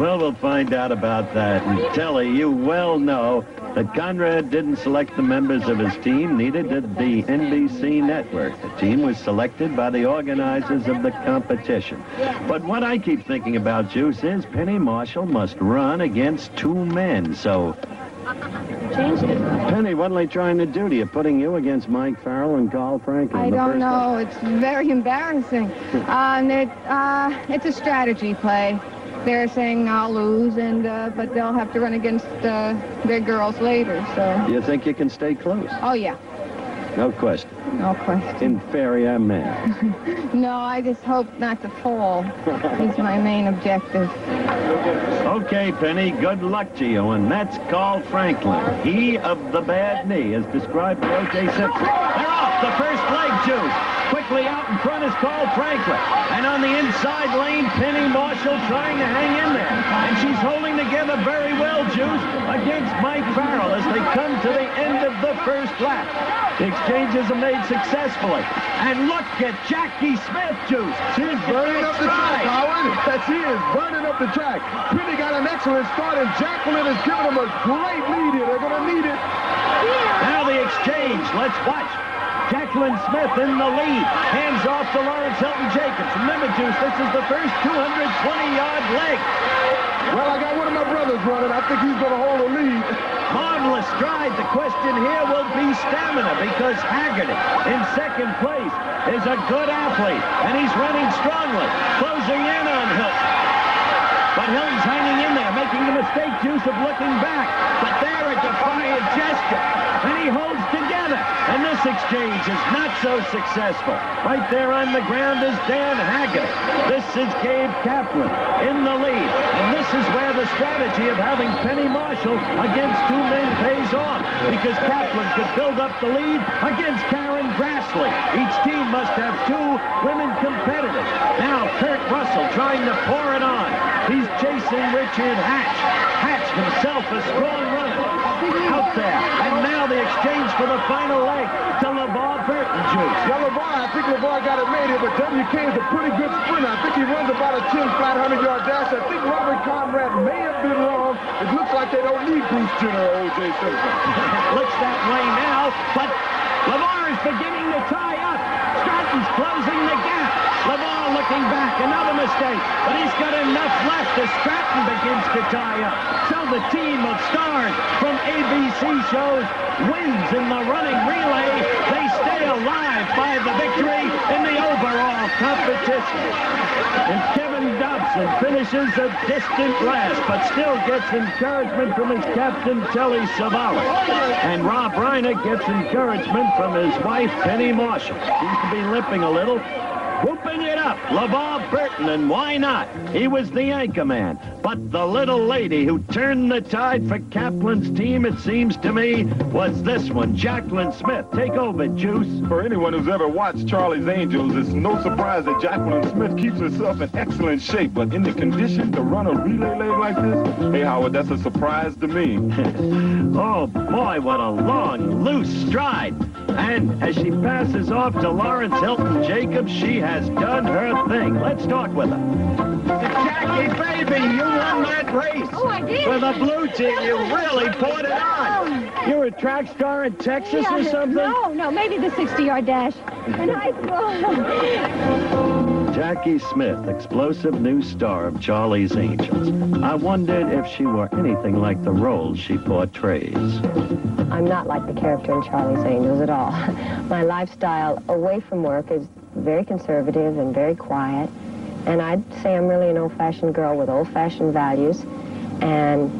Well, we'll find out about that. And Telly, you well know that Conrad didn't select the members of his team, neither did the N B C network. The team was selected by the organizers of the competition. But what I keep thinking about, Juice, is Penny Marshall must run against two men, so... Penny, what are they trying to do to you? Putting you against Mike Farrell and Carl Franklin? I don't know. It's very embarrassing. um, it, uh, it's a strategy play. They're saying I'll lose, and uh, but they'll have to run against uh, their girls later. So. You think you can stay close? Oh yeah. No question. No question. Inferior man. No, I just hope not to fall. Is my main objective. Okay, Penny, good luck to you. And that's Carl Franklin. He of the bad knee, as described by O J. Simpson. They're off the first leg, Juice. Quickly out in front is Carl Franklin. And on the inside lane, Penny Marshall trying to hang in there. And she's holding together very well, Juice, against Mike Farrell as they come to the end of the first lap. The exchanges are made successfully. And look at Jaclyn Smith, Juice. She's burning up the track, Howard. That she is burning up the track. Penny got an excellent start, and Jaclyn has given them a great lead here. They're going to need it. Now the exchange. Let's watch. Jaclyn Smith in the lead. Hands off to Lawrence Hilton-Jacobs. Remember, Juice, this is the first two hundred twenty yard leg. Well, I got one of my brothers running. I think he's going to hold the lead. Marvelous stride. The question here will be stamina, because Haggerty, in second place, is a good athlete, and he's running strongly, closing in on Hilton. But Hilton's hanging in there, making the mistake, Juice, of looking back. But there, a defiant gesture, and he holds together. And this exchange is not so successful. Right there on the ground is Dan Haggerty. This is Gabe Kaplan in the lead. And this is where the strategy of having Penny Marshall against two men pays off, because Kaplan could build up the lead against Karen Grassle. Each team must have two women competitors. Now Kurt Russell trying to pour it on. He's chasing Richard Hatch. Hatch himself a strong runner out there. And now the exchange for the final leg to LeVar Burton, Juice. Well, LeVar, I think LeVar got it made here, but W K is a pretty good sprinter. I think he runs about a ten flat hundred yard dash. I think Robert Conrad may have been wrong. It looks like they don't need Bruce Jenner or O J. Simpson. Looks that way now, but LeVar is beginning to tie up. Stratton's closing the gap. LeVar looking back, another mistake, but he's got enough left as Stratton begins to tie up. So the team of stars from A B C shows wins in the running relay. They stay alive by the victory in the overall competition. And Kevin Dobson finishes a distant last, but still gets encouragement from his captain, Telly Savalas. And Rob Reiner gets encouragement from his wife, Penny Marshall. Seems to be limping a little. Whooping Giving it up, LeVar Burton, and why not? He was the anchor man. But the little lady who turned the tide for Kaplan's team, it seems to me, was this one, Jaclyn Smith. Take over, Juice. For anyone who's ever watched Charlie's Angels, it's no surprise that Jaclyn Smith keeps herself in excellent shape. But in the condition to run a relay leg like this, hey, Howard, that's a surprise to me. Oh, boy, what a long, loose stride. And as she passes off to Lawrence Hilton-Jacobs, she has done her thing. Let's talk with her. Jackie, baby, you won that race. Oh, I did. With a blue team, you really poured it on. You were a track star in Texas yeah, or something? No, no, maybe the sixty-yard dash in high school. Jackie Smith, explosive new star of Charlie's Angels. I wondered if she were anything like the role she portrays. I'm not like the character in Charlie's Angels at all. My lifestyle away from work is very conservative and very quiet. And I'd say I'm really an old-fashioned girl with old-fashioned values. And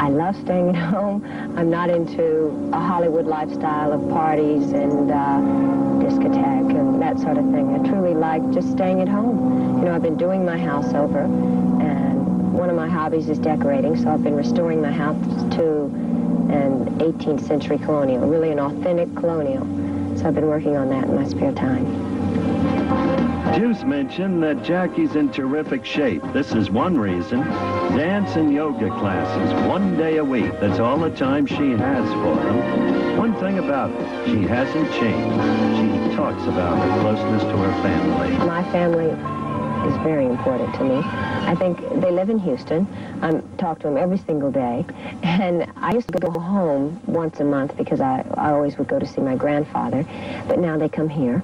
I love staying at home. I'm not into a Hollywood lifestyle of parties and uh, discotheque and that sort of thing. I truly like just staying at home. You know, I've been doing my house over, and one of my hobbies is decorating, so I've been restoring my house to an eighteenth century colonial, really an authentic colonial. So I've been working on that in my spare time. Juice mentioned that Jackie's in terrific shape. This is one reason. Dance and yoga classes one day a week. That's all the time she has for him. One thing about her, she hasn't changed. She talks about her closeness to her family. My family is very important to me. I think they live in Houston. I talk to them every single day. And I used to go home once a month because I, I always would go to see my grandfather. But now they come here.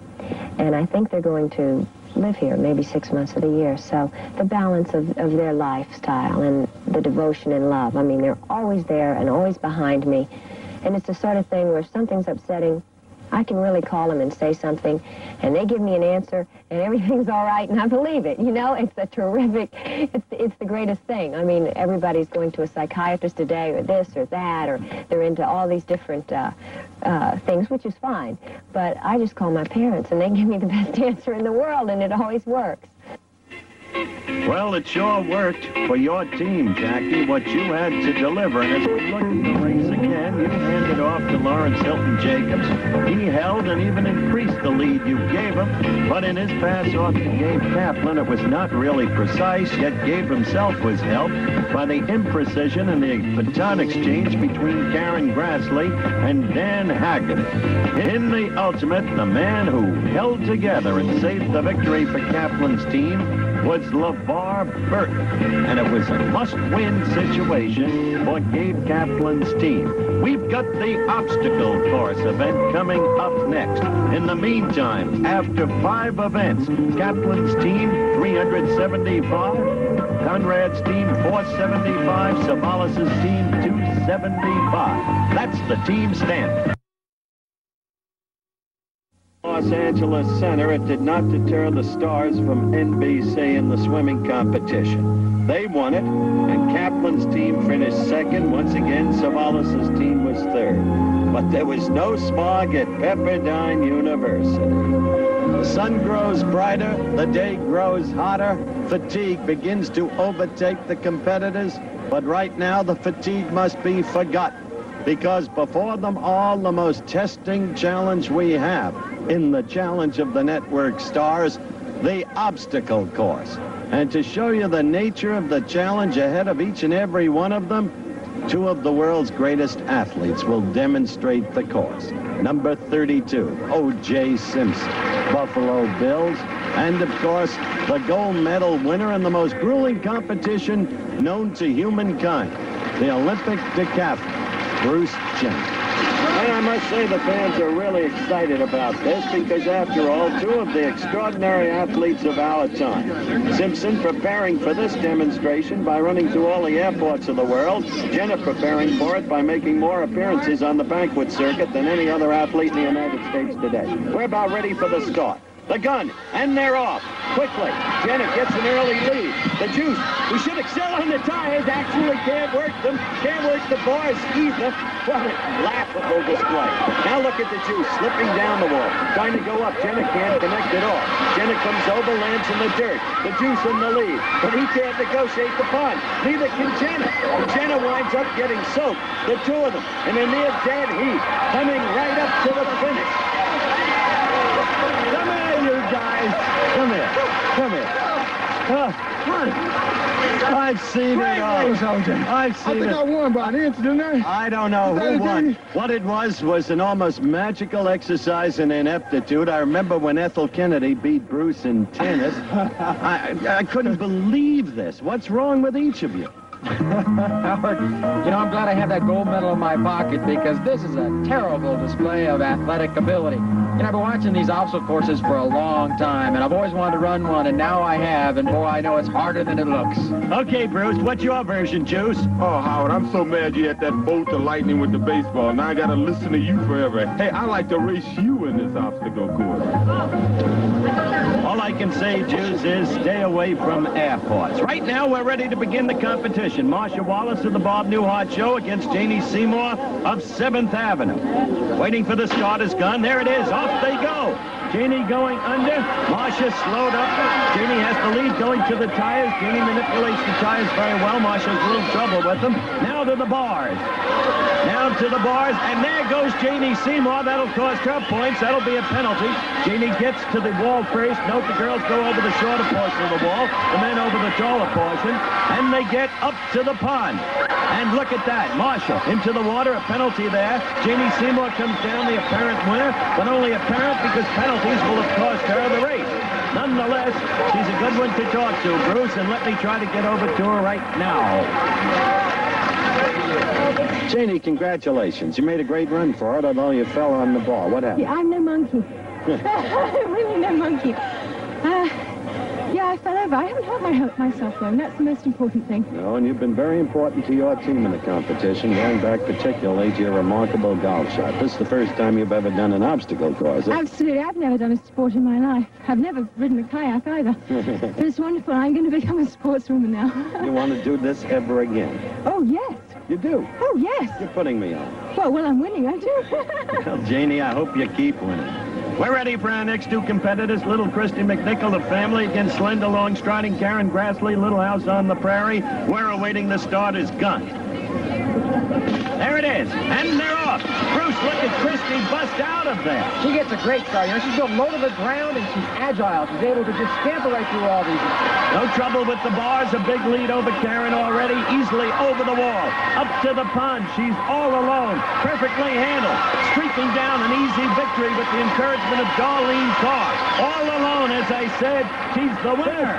And I think they're going to live here maybe six months of the year. So the balance of, of their lifestyle and the devotion and love, I mean, they're always there and always behind me. And it's the sort of thing where if something's upsetting, I can really call them and say something, and they give me an answer, and everything's all right, and I believe it. You know, it's a terrific, it's, it's the greatest thing. I mean, everybody's going to a psychiatrist today, or this or that, or they're into all these different uh, uh, things, which is fine. But I just call my parents, and they give me the best answer in the world, and it always works. Well, it sure worked for your team, Jackie, what you had to deliver. And as we look at the race again, you handed off to Lawrence Hilton-Jacobs. He held and even increased the lead you gave him. But in his pass off to Gabe Kaplan, it was not really precise, yet Gabe himself was helped by the imprecision and the baton exchange between Karen Grassle and Dan Haggerty. In the ultimate, the man who held together and saved the victory for Kaplan's team was LeVar Burton, and it was a must-win situation for Gabe Kaplan's team. We've got the obstacle course event coming up next. In the meantime, after five events, Kaplan's team three hundred seventy-five, Conrad's team four seventy-five, Savalas' team two seventy-five. That's the team standard. Los Angeles Center, it did not deter the Stars from N B C in the swimming competition. They won it, and Kaplan's team finished second. Once again, Savalas' team was third. But there was no smog at Pepperdine University. The sun grows brighter, the day grows hotter, fatigue begins to overtake the competitors, but right now the fatigue must be forgotten, because before them all, the most testing challenge we have in the Challenge of the Network Stars, the obstacle course. And to show you the nature of the challenge ahead of each and every one of them, two of the world's greatest athletes will demonstrate the course. Number thirty-two, O J. Simpson, Buffalo Bills, and of course, the gold medal winner in the most grueling competition known to humankind, the Olympic decathlon, Bruce Jenner. And I must say the fans are really excited about this because, after all, two of the extraordinary athletes of our time. Simpson preparing for this demonstration by running through all the airports of the world. Jenner preparing for it by making more appearances on the banquet circuit than any other athlete in the United States today. We're about ready for the start. The gun, and they're off. Quickly, Jenner gets an early lead. The Juice, who should excel on the tires, actually can't work them. Can't work the bars either. What a laughable display. Now look at the Juice slipping down the wall. Trying to go up, Jenner can't connect at all. Jenner comes over, lands in the dirt. The Juice in the lead, but he can't negotiate the punt. Neither can Jenner. Jenner winds up getting soaked, the two of them, in a near dead heat, coming right up to the finish. Come here. Come here. Uh, I've seen Great it all. Race, I've seen I think it. I won by an inch, didn't I? I don't know who won. Thing? What it was was an almost magical exercise in ineptitude. I remember when Ethel Kennedy beat Bruce in tennis. I, I couldn't believe this. What's wrong with each of you? Howard, you know, I'm glad I have that gold medal in my pocket because this is a terrible display of athletic ability. You know, I've been watching these obstacle courses for a long time, and I've always wanted to run one, and now I have, and boy, I know it's harder than it looks. Okay, Bruce, what's your version, Juice? Oh, Howard, I'm so mad you had that bolt of lightning with the baseball. Now I gotta listen to you forever. Hey, I like to race you in this obstacle course. All I can say, Juice, is stay away from airports. Right now, we're ready to begin the competition. Marcia Wallace of the Bob Newhart Show against Janie Seymour of seventh avenue. Waiting for the starter's gun. There it is. Off they go. Janie going under. Marcia slowed up. Janie has the lead going to the tires. Janie manipulates the tires very well. Marcia's a little trouble with them. Now to the bars. Now to the bars. And there goes Janie Seymour. That'll cost her points. That'll be a penalty. Janie gets to the wall first. Note the girls go over the shorter portion of the wall. The men over the taller portion. And they get up to the pond. And look at that. Marcia into the water. A penalty there. Janie Seymour comes down the apparent winner. But only apparent because penalty will have cost her the race. Nonetheless, she's a good one to talk to, Bruce, and let me try to get over to her right now. Janie, congratulations. You made a great run for it, although you fell on the ball. What happened? Yeah, I'm no monkey. Really no monkey. Uh... Yeah, I fell over. I haven't hurt my, myself, though, and that's the most important thing. No, and you've been very important to your team in the competition, going back particularly to your remarkable golf shot. This is the first time you've ever done an obstacle course. Absolutely. I've never done a sport in my life. I've never ridden a kayak, either. But it's wonderful. I'm going to become a sportswoman now. You want to do this ever again? Oh, yes. You do? Oh, yes. You're putting me on. Well, well, I'm winning. I do. Well, Janie, I hope you keep winning. We're ready for our next two competitors, little Kristy McNichol of Family against slender, long-striding Karen Grassle, Little House on the Prairie. We're awaiting the starter's gun. There it is, and they're off. Bruce, look at Kristy bust out of there. She gets a great start. You know, she's going low to the ground, and she's agile. She's able to just scamper right through all these. No trouble with the bars. A big lead over Karen already. Easily over the wall. Up to the pond. She's all alone. Perfectly handled. Streaking down an easy victory with the encouragement of Darlene Carr. All alone, as I said, she's the winner.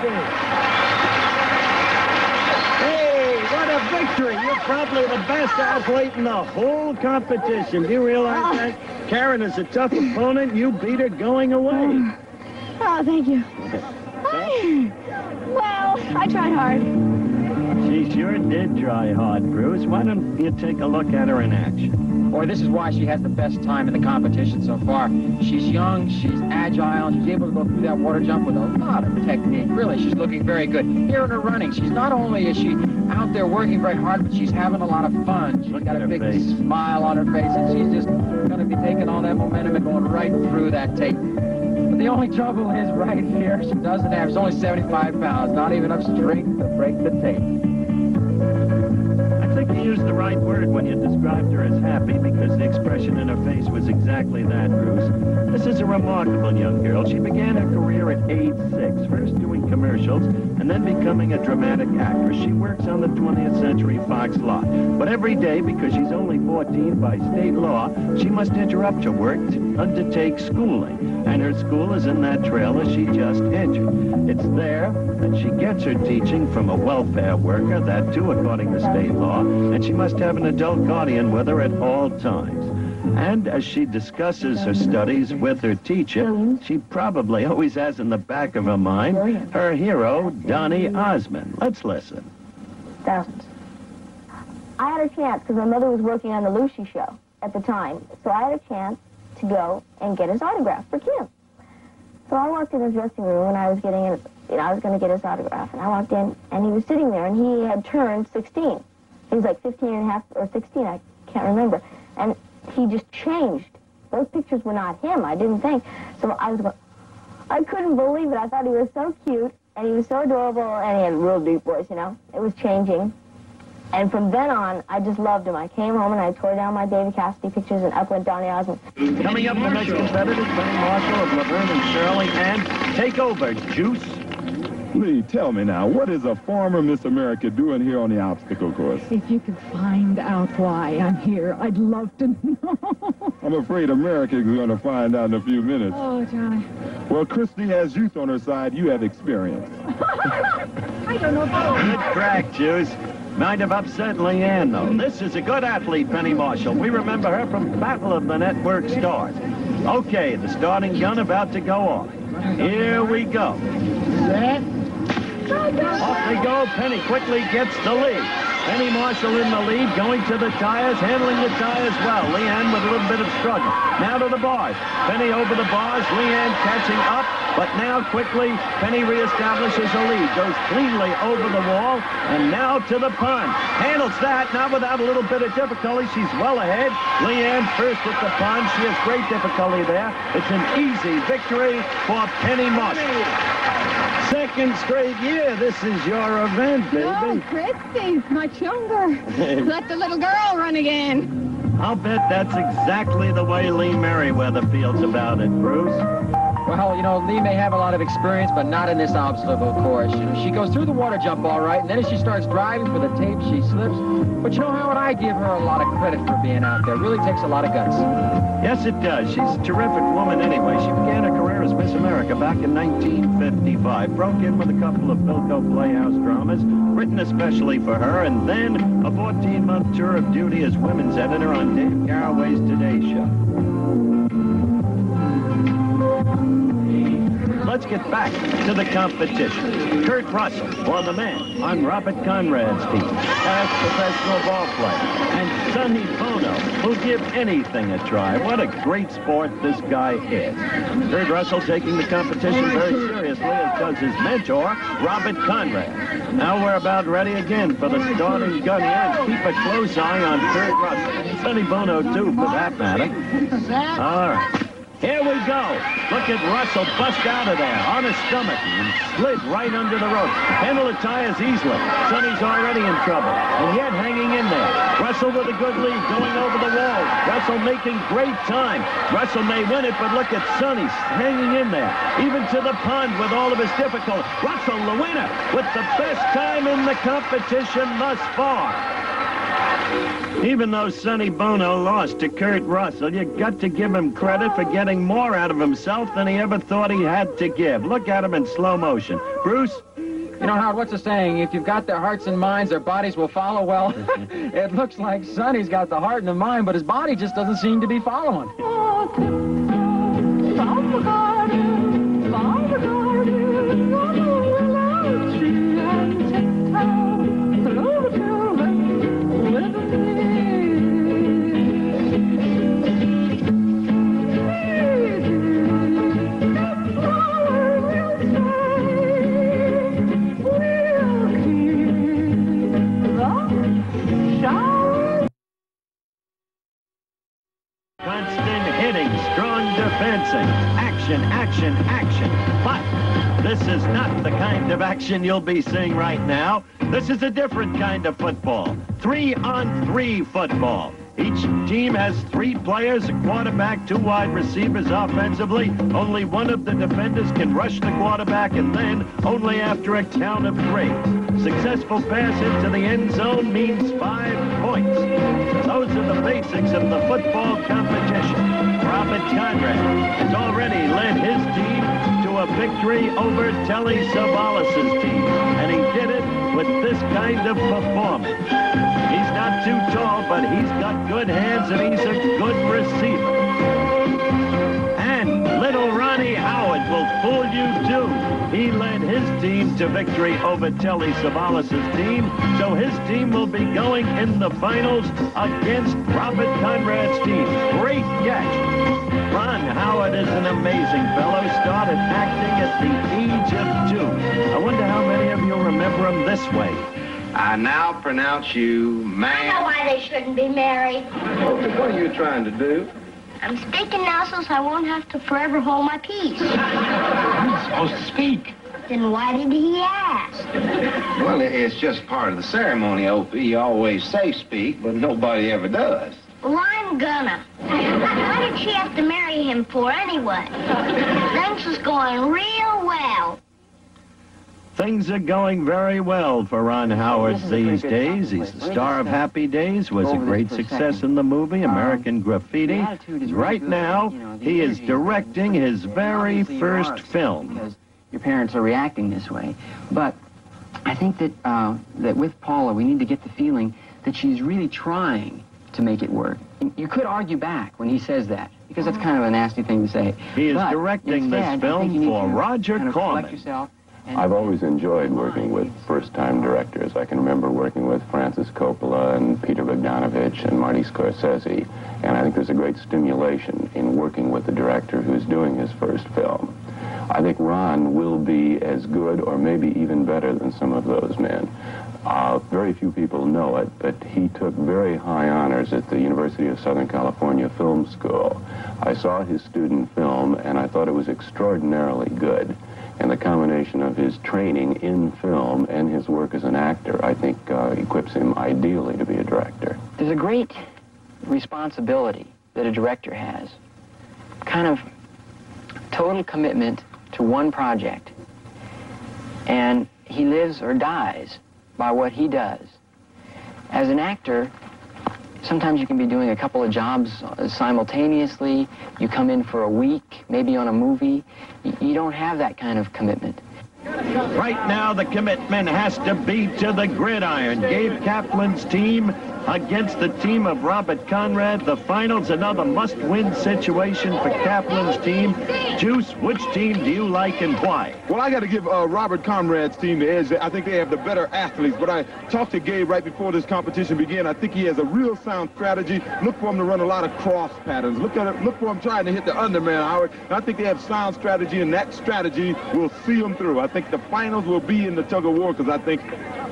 What a victory! You're probably the best athlete in the whole competition. Do you realize that? Karen is a tough opponent. You beat her going away. Oh, thank you. Well, I tried hard. She sure did try hard, Bruce. Why don't you take a look at her in action? Boy, this is why she has the best time in the competition so far. She's young, she's agile, she's able to go through that water jump with a lot of technique. Really, she's looking very good. Here in her running, she's not only is she out there working very hard, but she's having a lot of fun. She's got a big smile on her face, and she's just going to be taking all that momentum and going right through that tape. But the only trouble is right here, she doesn't have, she's only seventy-five pounds, not even enough strength to break the tape. I think you used the right word when you described her as happy, because the expression in her face was exactly that, Bruce. This is a remarkable young girl. She began her career at age six, first doing commercials and then becoming a dramatic actress. She works on the twentieth century fox lot. But every day, because she's only fourteen by state law, she must interrupt her work to undertake schooling. And her school is in that trailer she just entered. It's there that she gets her teaching from a welfare worker, that too according to state law. And she must have an adult guardian with her at all times. And as she discusses her studies with her teacher, she probably always has in the back of her mind her hero, Donny Osmond. Let's listen. Thousands. I had a chance because my mother was working on the Lucy show at the time. So I had a chance to go and get his autograph for Kim. So I walked in his dressing room, and I was getting, in, you know, I was going to get his autograph. And I walked in, and he was sitting there, and he had turned sixteen. He was like fifteen and a half or sixteen, I can't remember. And he just changed. Those pictures were not him, I didn't think. So I was going, I couldn't believe it. I thought he was so cute, and he was so adorable, and he had a real deep voice, you know. It was changing. And from then on, I just loved him. I came home and I tore down my David Cassidy pictures, and up went Donny Osmond. Coming up, the next competitors, Penny Marshall of Laverne and Shirley, and Take Over, Juice. Lee, tell me now, what is a former Miss America doing here on the obstacle course? If you could find out why I'm here, I'd love to know. I'm afraid America is going to find out in a few minutes. Oh, Johnny. Well, Kristy has youth on her side. You have experience. I don't know about all. Good crack, Juice. Might have upset Leanne, though. This is a good athlete, Penny Marshall. We remember her from Battle of the Network Star. Okay, the starting gun about to go off. Here we go. Set. Off they go. Penny quickly gets the lead. Penny Marshall in the lead, going to the tires, handling the tires well. Leanne with a little bit of struggle. Now to the bars. Penny over the bars. Leanne catching up. But now, quickly, Penny reestablishes the lead, goes cleanly over the wall, and now to the pond. Handles that, not without a little bit of difficulty. She's well ahead. Leanne first at the pond. She has great difficulty there. It's an easy victory for Penny Marshall. Second straight year. This is your event, baby. Oh, Kristy's much younger. Let the little girl run again. I'll bet that's exactly the way Lee Meriwether feels about it, Bruce. Well, you know, Lee may have a lot of experience, but not in this obstacle course. You know, she goes through the water jump all right, and then as she starts driving for the tape, she slips. But you know, Howard, I give her a lot of credit for being out there. It really takes a lot of guts. Yes, it does. She's a terrific woman anyway. She began her career as Miss America back in nineteen fifty-five. Broke in with a couple of Bilko Playhouse dramas, written especially for her, and then a fourteen-month tour of duty as women's editor on Dave Garraway's Today Show. Let's get back to the competition. Kurt Russell, or the man, on Robert Conrad's team. Past professional ball player. And Sonny Bono, who'll give anything a try. What a great sport this guy is. Kurt Russell taking the competition very seriously, as does his mentor, Robert Conrad. Now we're about ready again for the starting gun here, and keep a close eye on Kurt Russell. Sonny Bono, too, for that matter. All right. Here we go. Look at Russell bust out of there on his stomach and slid right under the rope. Handle the tires easily. Sonny's already in trouble, and yet hanging in there. Russell with a good lead going over the wall. Russell making great time. Russell may win it, but look at Sonny hanging in there. Even to the pond with all of his difficulty. Russell, the winner, with the best time in the competition thus far. Even though Sonny Bono lost to Kurt Russell, you got to give him credit for getting more out of himself than he ever thought he had to give. Look at him in slow motion. Bruce? You know, Howard, what's the saying? If you've got their hearts and minds, their bodies will follow. Well, it looks like Sonny's got the heart and the mind, but his body just doesn't seem to be following. Action, action, action. But this is not the kind of action you'll be seeing right now. This is a different kind of football. Three-on-three football. Each team has three players, a quarterback, two wide receivers offensively. Only one of the defenders can rush the quarterback, and then only after a count of three. Successful pass into the end zone means five points. Those are the basics of the football competition. Robert Conrad has already led his team to a victory over Telly Savalas' team, and he did it with this kind of performance. He's not too tall, but he's got good hands, and he's a good receiver. And little Ronnie Howard will fool you, too. He led his team to victory over Telly Savalas' team, so his team will be going in the finals against Robert Conrad's team. Great catch. Ron Howard is an amazing fellow, started acting at the age of two. I wonder how many of you remember him this way. I now pronounce you man. I know why they shouldn't be married. What are you trying to do? I'm speaking now so I won't have to forever hold my peace. You're supposed to speak. Then why did he ask? Well, it's just part of the ceremony, O P. You always say speak, but nobody ever does. Well, I'm gonna. Why did she have to marry him for anyway? Things is going real well. Things are going very well for Ron Howard these days. He's the star of Happy Days, was a great success in the movie American Graffiti. Right now, he is directing his very first film. Your parents are reacting this way, but I think that uh, that with Paula, we need to get the feeling that she's really trying to make it work. And you could argue back when he says that, because that's kind of a nasty thing to say. He is but directing instead, this film for Roger kind of Corman. I've always enjoyed working with first-time directors. I can remember working with Francis Coppola and Peter Bogdanovich and Marty Scorsese, and I think there's a great stimulation in working with the director who's doing his first film. I think Ron will be as good or maybe even better than some of those men. Uh, very few people know it, but he took very high honors at the University of Southern California Film School. I saw his student film, and I thought it was extraordinarily good. And the combination of his training in film and his work as an actor, I think, uh, equips him ideally to be a director. There's a great responsibility that a director has, kind of total commitment to one project, and he lives or dies by what he does. As an actor, sometimes you can be doing a couple of jobs simultaneously. You come in for a week, maybe on a movie. You don't have that kind of commitment. Right now, the commitment has to be to the gridiron. Gabe Kaplan's team against the team of Robert Conrad. The final's another must-win situation for Kaplan's team. Juice, which team do you like and why? Well, I got to give uh, Robert Conrad's team the edge. I think they have the better athletes. But I talked to Gabe right before this competition began. I think he has a real sound strategy. Look for him to run a lot of cross patterns. Look at it, look for him trying to hit the underman, Howard. And I think they have sound strategy, and that strategy will see them through. I think the finals will be in the tug-of-war because I think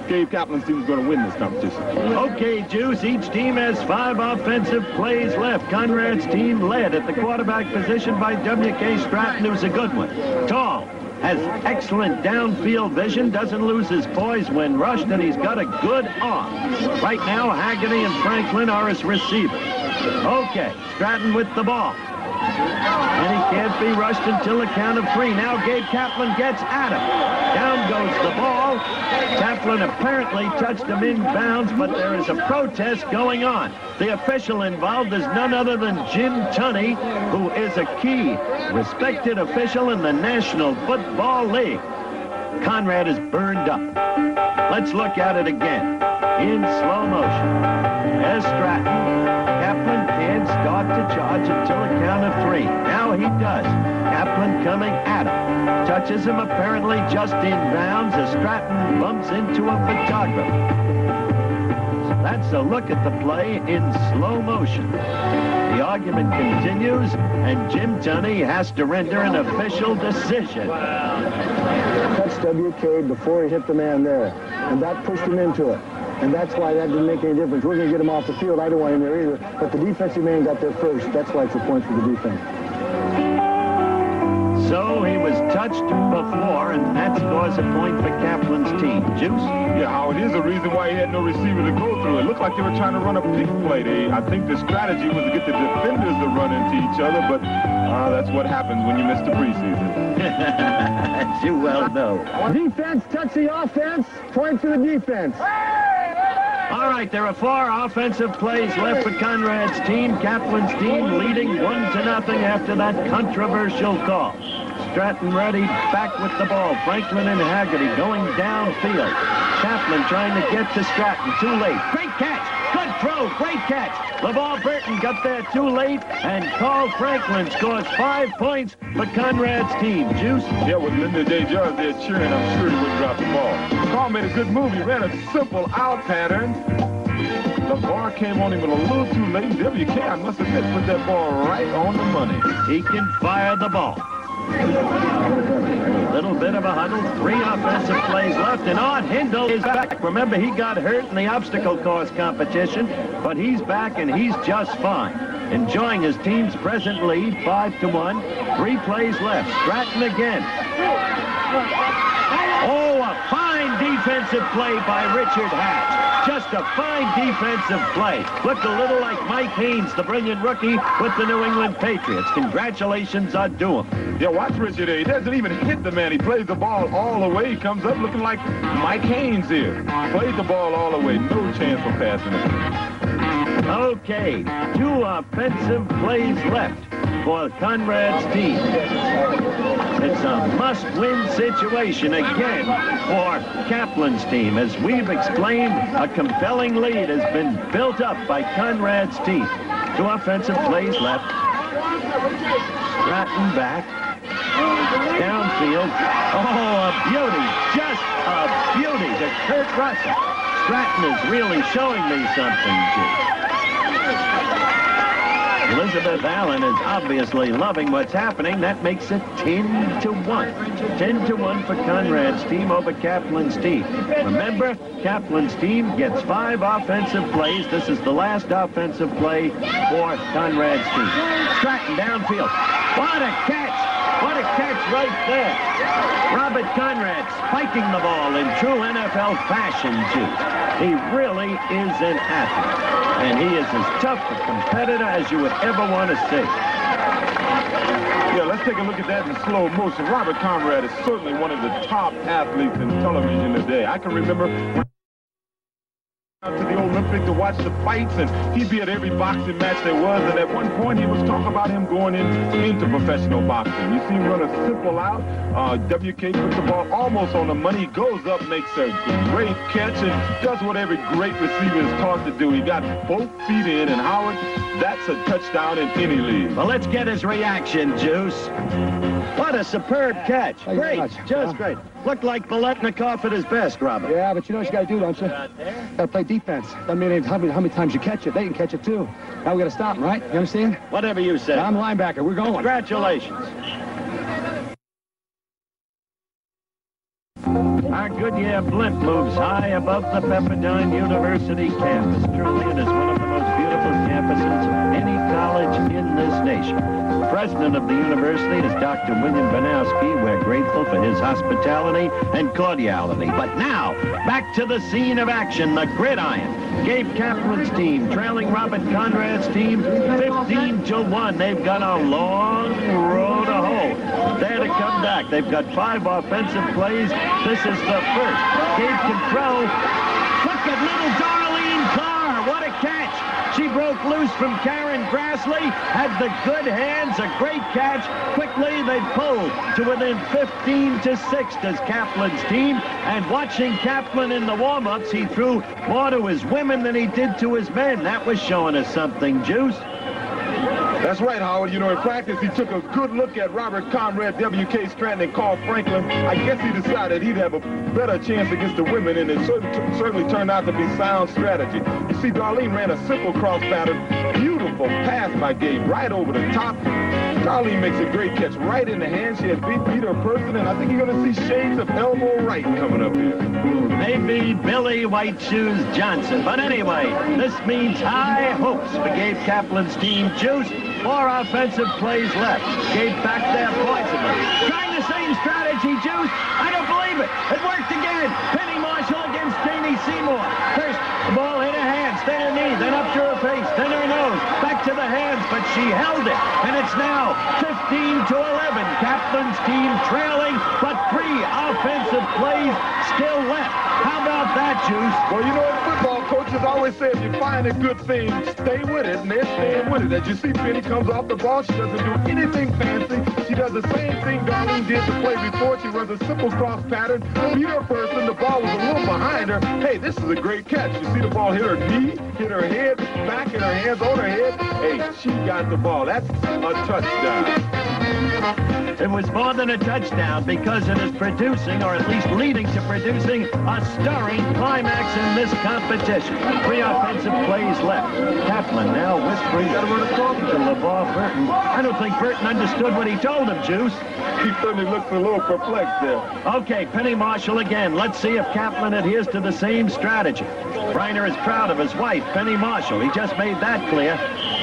Gabe Kaplan's team is going to win this competition. Okay, Juice, each team has five offensive plays left. Conrad's team led at the quarterback position by W K Stratton, who's a good one. Tall, has excellent downfield vision, doesn't lose his poise when rushed, and he's got a good arm. Right now, Haggerty and Franklin are his receivers. Okay, Stratton with the ball. And he can't be rushed until a count of three. Now Gabe Kaplan gets at him. Down goes the ball. Kaplan apparently touched him inbounds, but there is a protest going on. The official involved is none other than Jim Tunney, who is a key, respected official in the National Football League. Conrad is burned up. Let's look at it again in slow motion. As Stratton. Kaplan can't start to charge until a count of three. Now he does. Kaplan coming at him. Touches him apparently just inbounds as Stratton bumps into a photographer. So that's a look at the play in slow motion. The argument continues, and Jim Tunney has to render an official decision. That's W K before he hit the man there, and that pushed him into it. And that's why that didn't make any difference. We're going to get him off the field. I don't want him there either. But the defensive man got there first. That's why it's a point for the defense. So he was touched before, and that scores a point for Kaplan's team. Juice? Yeah, Howard, here's the reason why he had no receiver to go through. It looked like they were trying to run a pick play. They, I think the strategy was to get the defenders to run into each other, but uh, that's what happens when you miss the preseason. You well know. Defense, touch the offense, point for the defense. All right, there are four offensive plays left for Conrad's team. Kaplan's team leading one to nothing after that controversial call. Stratton ready, back with the ball. Franklin and Haggerty going downfield. Kaplan trying to get to Stratton, too late. Great catch, good throw, great catch. LeVar Burton got there too late, and Carl Franklin scores five points for Conrad's team. Juice? Yeah, with Linda J. Jarrett there cheering, I'm sure he would drop the ball. Carl made a good move. He ran a simple out pattern. The bar came on him a little too late. W K, I must admit, put that ball right on the money. He can fire the ball. A little bit of a huddle, three offensive plays left, and Art Hindle is back. Remember, he got hurt in the obstacle course competition, but he's back and he's just fine. Enjoying his team's present lead, five to one. Three plays left. Stratton again. Oh, a fine defensive play by Richard Hatch. Just a fine defensive play. Looked a little like Mike Haynes, the brilliant rookie with the New England Patriots. Congratulations are due him. Yeah, watch Richard. He doesn't even hit the man. He plays the ball all the way. He comes up looking like Mike Haynes here. Plays the ball all the way. No chance for passing it. Okay, two offensive plays left for Conrad's team. It's a must-win situation again for Kaplan's team. As we've explained, a compelling lead has been built up by Conrad's team. Two offensive plays left. Stratton back. Downfield. Oh, a beauty. Just a beauty to Kurt Russell. Stratton is really showing me something, too. Elizabeth Allen is obviously loving what's happening. That makes it ten to one. ten to one for Conrad's team over Kaplan's team. Remember, Kaplan's team gets five offensive plays. This is the last offensive play for Conrad's team. Stratton downfield. What a catch! What a catch right there. Robert Conrad spiking the ball in true N F L fashion, too. He really is an athlete. And he is as tough a competitor as you would ever want to see. Yeah, let's take a look at that in slow motion. Robert Conrad is certainly one of the top athletes in television today. I can remember when I went out to the Olympic to watch the fights, and he'd be at every boxing match there was, and at one point he was talking about him going in, into professional boxing. You see him run a simple out. Uh, W K puts the ball almost on the money. He goes up, makes a great catch, and does what every great receiver is taught to do. He got both feet in, and Howard, that's a touchdown in any league. Well, let's get his reaction, Juice. What a superb catch. Great, just great. Looked like Biletnikoff at his best, Robert. Yeah, but you know what you got to do, don't you? Got to play defense. I mean, how many, how many times you catch it, they can catch it, too. Now we got to stop him, right? You understand? Whatever you say. I'm linebacker. We're going. Congratulations. Our Goodyear blimp moves high above the Pepperdine University campus. Truly, it is one of the most beautiful campuses of any college in this nation. The president of the university is Doctor William Banowski. We're grateful for his hospitality and cordiality. But now, back to the scene of action, the gridiron. Gabe Kaplan's team trailing Robert Conrad's team fifteen to one. They've got a long road to hoe. They're to come back. They've got five offensive plays. This is the first. Gabe Control. Look at little Darlene Carr. What a catch. She broke loose from Karen Grassle. Had the good hands. A great catch. Quickly, they pulled to within fifteen to six as Kaplan's team. And watching Kaplan in the warm-ups, he threw more to his women than he did to his men. That was showing us something, Juice. That's right, Howard. You know, in practice, he took a good look at Robert Conrad, W K. Stratton, and Carl Franklin. I guess he decided he'd have a better chance against the women, and it certainly turned out to be sound strategy. You see, Darlene ran a simple cross pattern. Beautiful pass by Gabe, right over the top. Darlene makes a great catch right in the hand. She had beat, beat her person, and I think you're going to see shades of Elmo Wright coming up here. Maybe Billy White Shoes Johnson. But anyway, this means high hopes for Gabe Kaplan's team. Juice, more offensive plays left. Gabe back there poisonally. Trying the same strategy, Juice. I don't believe it. It worked again. Penny Marshall against Jane Seymour. First, the ball in her hands, then her knee, then up to her face, then her nose. Back to the hands, but she held it. And it's now fifteen to eleven. Kaplan's team trailing, but three offensive plays still left. How about that, Juice? Well, you know, in football, coaches always say if you find a good thing, stay with it, and they're staying with it. As you see, Penny comes off the ball. She doesn't do anything fancy. She does the same thing Darlene did the play before. She runs a simple cross pattern. Beat her person. The ball was a little behind her. Hey, this is a great catch. You see the ball hit her knee, hit her head, back in her hands, on her head. Hey, she got the ball. That's a touchdown. It was more than a touchdown because it is producing, or at least leading to producing, a stirring climax in this competition. Three offensive plays left. Kaplan now whispering to LeVar Burton. I don't think Burton understood what he told him, Juice. He certainly looked a little perplexed there. Okay, Penny Marshall again. Let's see if Kaplan adheres to the same strategy. Reiner is proud of his wife, Penny Marshall. He just made that clear.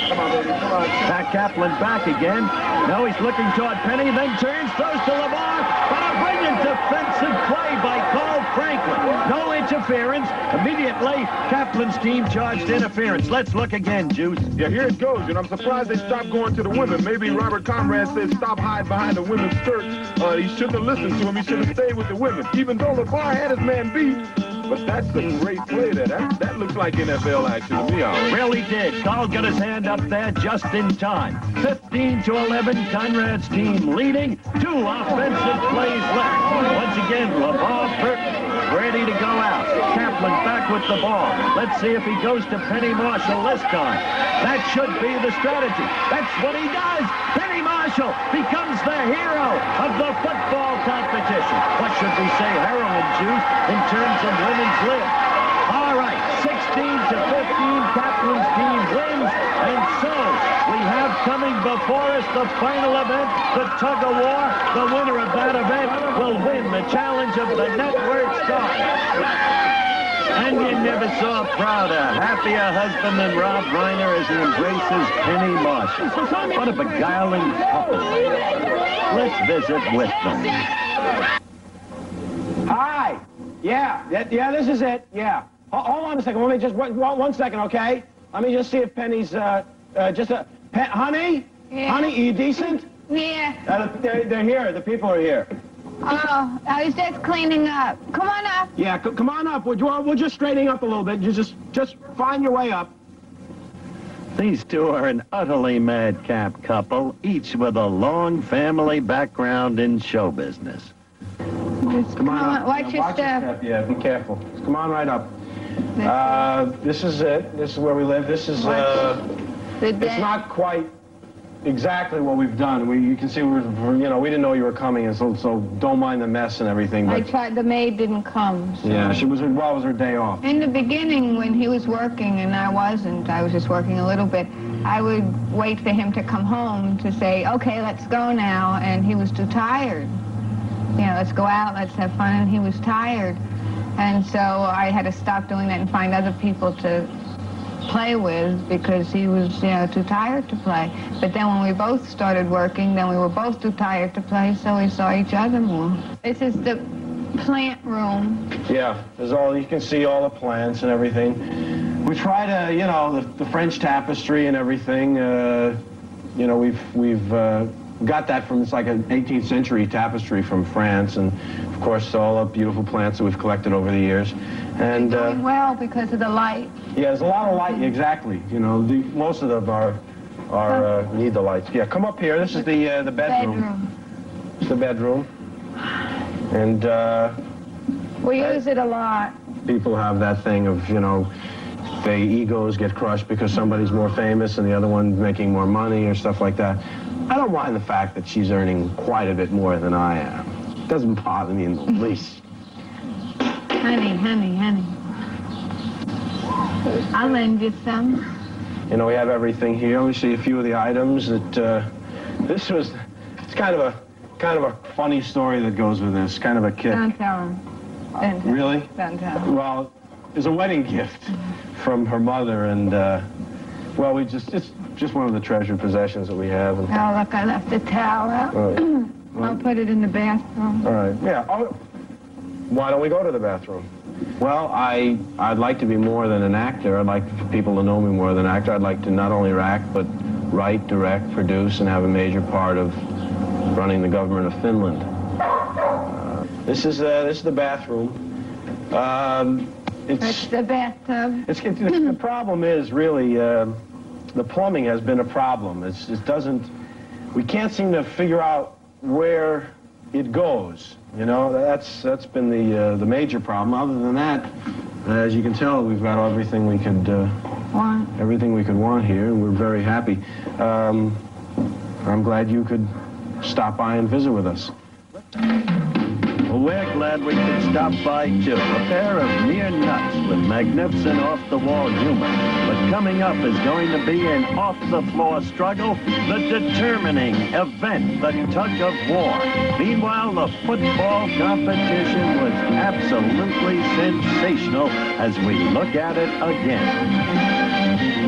Come on, baby, come on. Back Kaplan back again. Now he's looking toward Penny, then turns, throws to LeVar. But a brilliant defensive play by Carl Franklin. No interference. Immediately, Kaplan's team charged interference. Let's look again, Juice. Yeah, here it goes, and I'm surprised they stopped going to the women. Maybe Robert Conrad said stop hiding behind the women's skirts. Uh, he shouldn't have listened to him. He should have stayed with the women. Even though LeVar had his man beat. But that's a great play there. That, that looks like N F L action to me. Right. Really did. Carl got his hand up there just in time. fifteen to eleven, Conrad's team leading. Two offensive plays left. Once again, LeVar Burton ready to go out. Kaplan back with the ball. Let's see if he goes to Penny Marshall this time. That should be the strategy. That's what he does. Penny Marshall becomes the hero of the football competition. What should we say, heroin juice, in terms of women? Live. All right, sixteen to fifteen, Kaplan's team wins, and so we have coming before us the final event, the tug of war. The winner of that event will win the Challenge of the Network Star. And you never saw a prouder, happier husband than Rob Reiner as he embraces Penny Marshall. What a beguiling couple. Let's visit with them. Hi. Yeah, yeah, this is it, yeah. Hold on a second, let me just, one, one second, okay? Let me just see if Penny's, uh, uh just a, Pen, honey? Yeah. Honey, are you decent? Yeah. Uh, they're, they're here, the people are here. Oh, I was just cleaning up. Come on up. Yeah, c come on up. We're, we're just straightening up a little bit. You just, just find your way up. These two are an utterly madcap couple, each with a long family background in show business. Just come on, on watch, yeah, your, watch step. your step. Yeah, be careful. Just come on right up. Uh, this is it. This is where we live. This is, uh, it's not quite exactly what we've done. We, you can see, we were, you know, we didn't know you were coming, and so, so don't mind the mess and everything. But I tried, the maid didn't come. So. Yeah, she was, well, it was her day off. In the beginning, when he was working and I wasn't, I was just working a little bit, I would wait for him to come home to say, okay, let's go now, and he was too tired. You know, let's go out, let's have fun, and he was tired. And so I had to stop doing that and find other people to play with because he was, you know, too tired to play. But then when we both started working, then we were both too tired to play, so we saw each other more. This is the plant room. Yeah, there's all, you can see all the plants and everything. We try to, you know, the, the French tapestry and everything, uh, you know, we've, we've, uh, got that from, it's like an eighteenth century tapestry from France, and of course all the beautiful plants that we've collected over the years. And uh, well, because of the light. Yeah, there's a lot of light. Exactly. You know, the, most of them are are uh, need the lights. Yeah, come up here. This is the uh, the bedroom. bedroom. It's the bedroom, and uh, we use it a lot. People have that thing of, you know, their egos get crushed because somebody's more famous and the other one's making more money or stuff like that. I don't mind the fact that she's earning quite a bit more than I am. It doesn't bother me in the least. Honey, honey, honey. I'll lend you some. You know, we have everything here. We see a few of the items that, uh, this was, it's kind of a, kind of a funny story that goes with this, kind of a kick. Don't tell him. Don't tell really? Don't tell him. Well, it was a wedding gift from her mother, and, uh, well, we just, it's just one of the treasured possessions that we have. And oh, look, I left the towel out. Right. I'll put it in the bathroom. All right, yeah. I'll, why don't we go to the bathroom? Well, I, I'd like to be more than an actor. I'd like for people to know me more than an actor. I'd like to not only act, but write, direct, produce, and have a major part of running the government of Finland. Uh, this is, uh, this is the bathroom. Um, It's, it's the bathtub. It's, it's, the problem is really, uh, the plumbing has been a problem. It's, it doesn't, we can't seem to figure out where it goes. You know, that's, that's been the, uh, the major problem. Other than that, uh, as you can tell, we've got everything we could, uh, want. Everything we could want here, and we're very happy. Um, I'm glad you could stop by and visit with us. Well, we're glad we could stop by, too. A pair of near nuts with magnificent off-the-wall humor. But coming up is going to be an off-the-floor struggle, the determining event, the tug of war. Meanwhile, the football competition was absolutely sensational as we look at it again.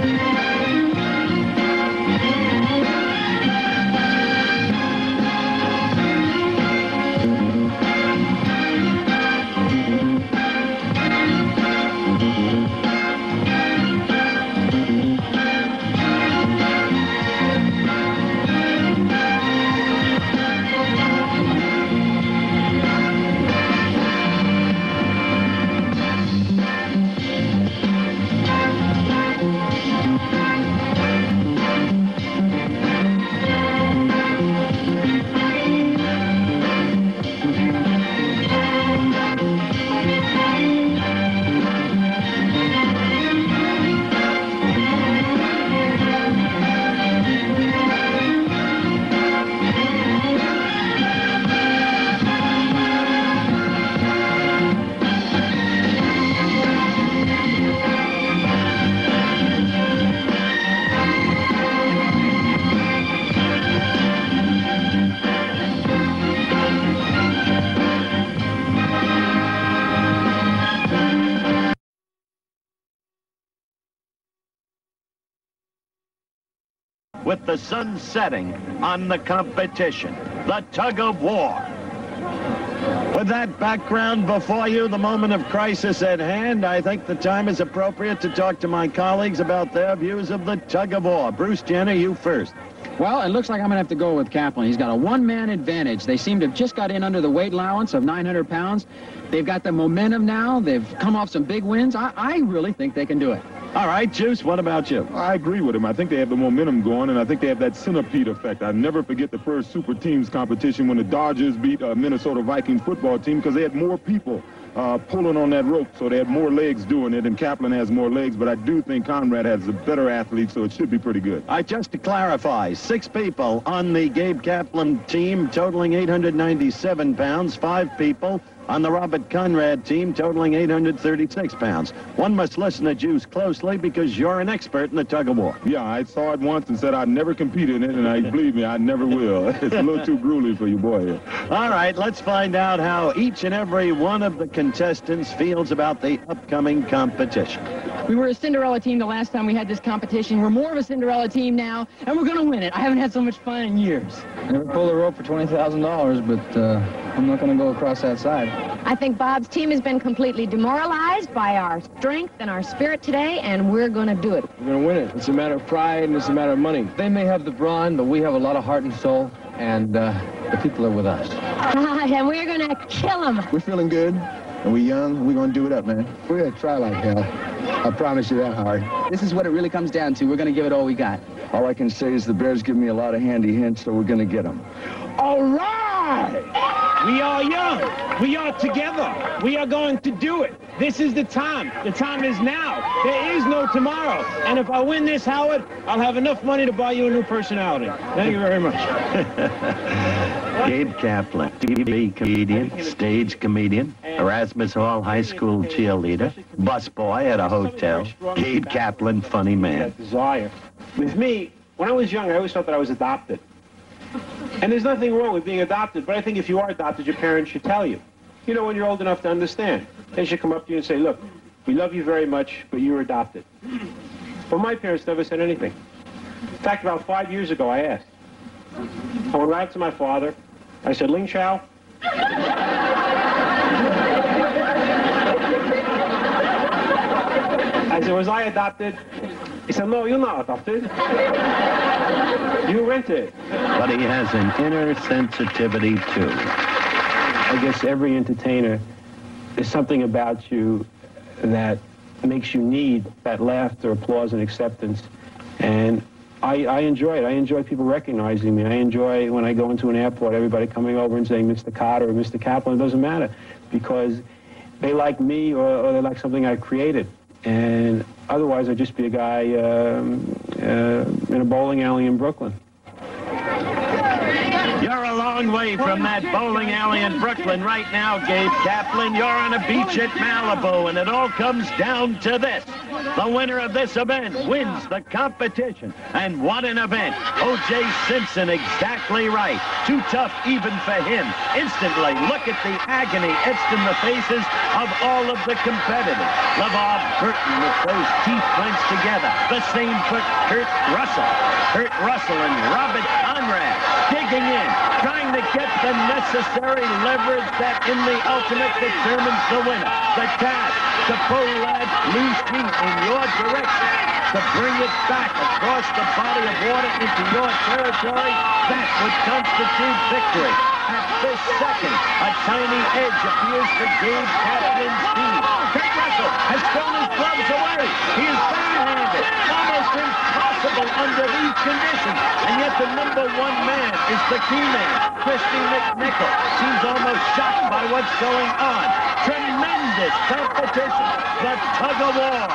With the sun setting on the competition, the tug of war. With that background before you, the moment of crisis at hand, I think the time is appropriate to talk to my colleagues about their views of the tug of war. Bruce Jenner, you first. Well, it looks like I'm going to have to go with Kaplan. He's got a one-man advantage. They seem to have just got in under the weight allowance of nine hundred pounds. They've got the momentum now. They've come off some big wins. I, I really think they can do it. All right, Juice, what about you? I agree with him. I think they have the momentum going, and I think they have that centipede effect. I never forget the first Super Teams competition when the Dodgers beat a Minnesota Vikings football team because they had more people uh, pulling on that rope, so they had more legs doing it, and Kaplan has more legs, but I do think Conrad has a better athlete, so it should be pretty good. All right, just to clarify, six people on the Gabe Kaplan team totaling eight hundred ninety-seven pounds, five people on the Robert Conrad team totaling eight hundred thirty-six pounds. One must listen to Juice closely because you're an expert in the tug of war. Yeah, I saw it once and said I'd never compete in it, and I believe me, I never will. It's a little too grueling for you, boy. Here. All right, let's find out how each and every one of the contestants feels about the upcoming competition. We were a Cinderella team the last time we had this competition. We're more of a Cinderella team now, and we're going to win it. I haven't had so much fun in years. I never pulled a rope for twenty thousand dollars, but uh, I'm not going to go across that side. I think Bob's team has been completely demoralized by our strength and our spirit today, and we're going to do it. We're going to win it. It's a matter of pride, and it's a matter of money. They may have the brawn, but we have a lot of heart and soul, and uh, the people are with us. Uh, and we're going to kill them. We're feeling good, and we're young, and we're going to do it up, man. We're going to try like hell. I promise you that, Howard. This is what it really comes down to. We're going to give it all we got. All I can say is the Bears give me a lot of handy hints, so we're going to get them. All right! We are young. We are together. We are going to do it. This is the time. The time is now. There is no tomorrow. And if I win this, Howard, I'll have enough money to buy you a new personality. Thank you very much. Gabe Kaplan, T V comedian, stage comedian, Erasmus Hall High School cheerleader, busboy at a hotel, Gabe Kaplan, funny man. Desire. With me, when I was young, I always thought that I was adopted. And there's nothing wrong with being adopted, but I think if you are adopted, your parents should tell you. You know, when you're old enough to understand, they should come up to you and say, look, we love you very much, but you're adopted. But my parents never said anything. In fact, about five years ago, I asked. I went right up to my father. I said, Ling Chow? I said, was I adopted? He said, no, you're not adopted. You rented. But he has an inner sensitivity, too. I guess every entertainer, there's something about you that makes you need that laughter, applause, and acceptance. And I, I enjoy it. I enjoy people recognizing me. I enjoy when I go into an airport, everybody coming over and saying, Mister Carter or Mister Kaplan. It doesn't matter because they like me or, or they like something I created. And otherwise, I'd just be a guy um, uh, in a bowling alley in Brooklyn. You're long way from that bowling alley in Brooklyn right now, Gabe Kaplan. You're on a beach at Malibu, and it all comes down to this. The winner of this event wins the competition. And what an event. O J. Simpson exactly right. Too tough even for him. Instantly, look at the agony etched in the faces of all of the competitors. LeVar Burton with those teeth clenched together. The same for Kurt Russell. Kurt Russell and Robert Conrad digging in, trying to get the necessary leverage that in the ultimate determines the winner. The task to pull that loose teeth in your direction, to bring it back across the body of water into your territory, that would constitute victory. At this second, a tiny edge appears to Gabe Kaplan's team. Kurt Russell has thrown his gloves away. He is backhanded. Almost impossible under these conditions. And yet the number one man is the key man. Kristy McNichol seems almost shocked by what's going on. Tremendous competition. The tug-of-war.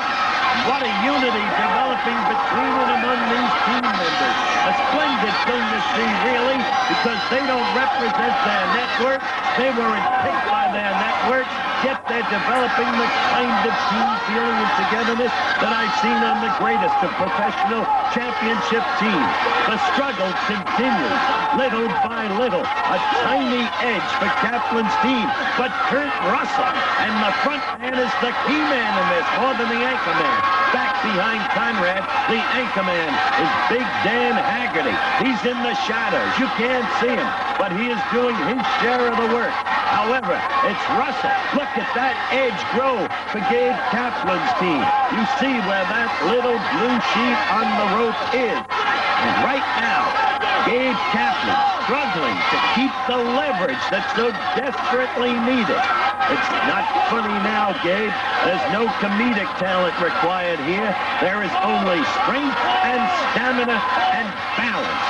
What a unity developing between and among these team members. A splendid thing to see, really, because they don't represent their network. They weren't picked by their networks, yet they're developing the kind of team feeling and togetherness that I've seen on the greatest of professional championship teams. The struggle continues, little by little. A tiny edge for Kaplan's team, but Kurt Russell and the front man is the key man in this, more than the anchor man. Back behind Conrad, the anchor man is Big Dan Haggerty. He's in the shadows. You can't see him, but he is doing his share of the work. However, it's Russell. Look at that edge grow for Gabe Kaplan's team. You see where that little blue sheet on the rope is. And right now, Gabe Kaplan struggling to keep the leverage that's so desperately needed. It's not funny now, Gabe. There's no comedic talent required here. There is only strength and stamina and balance.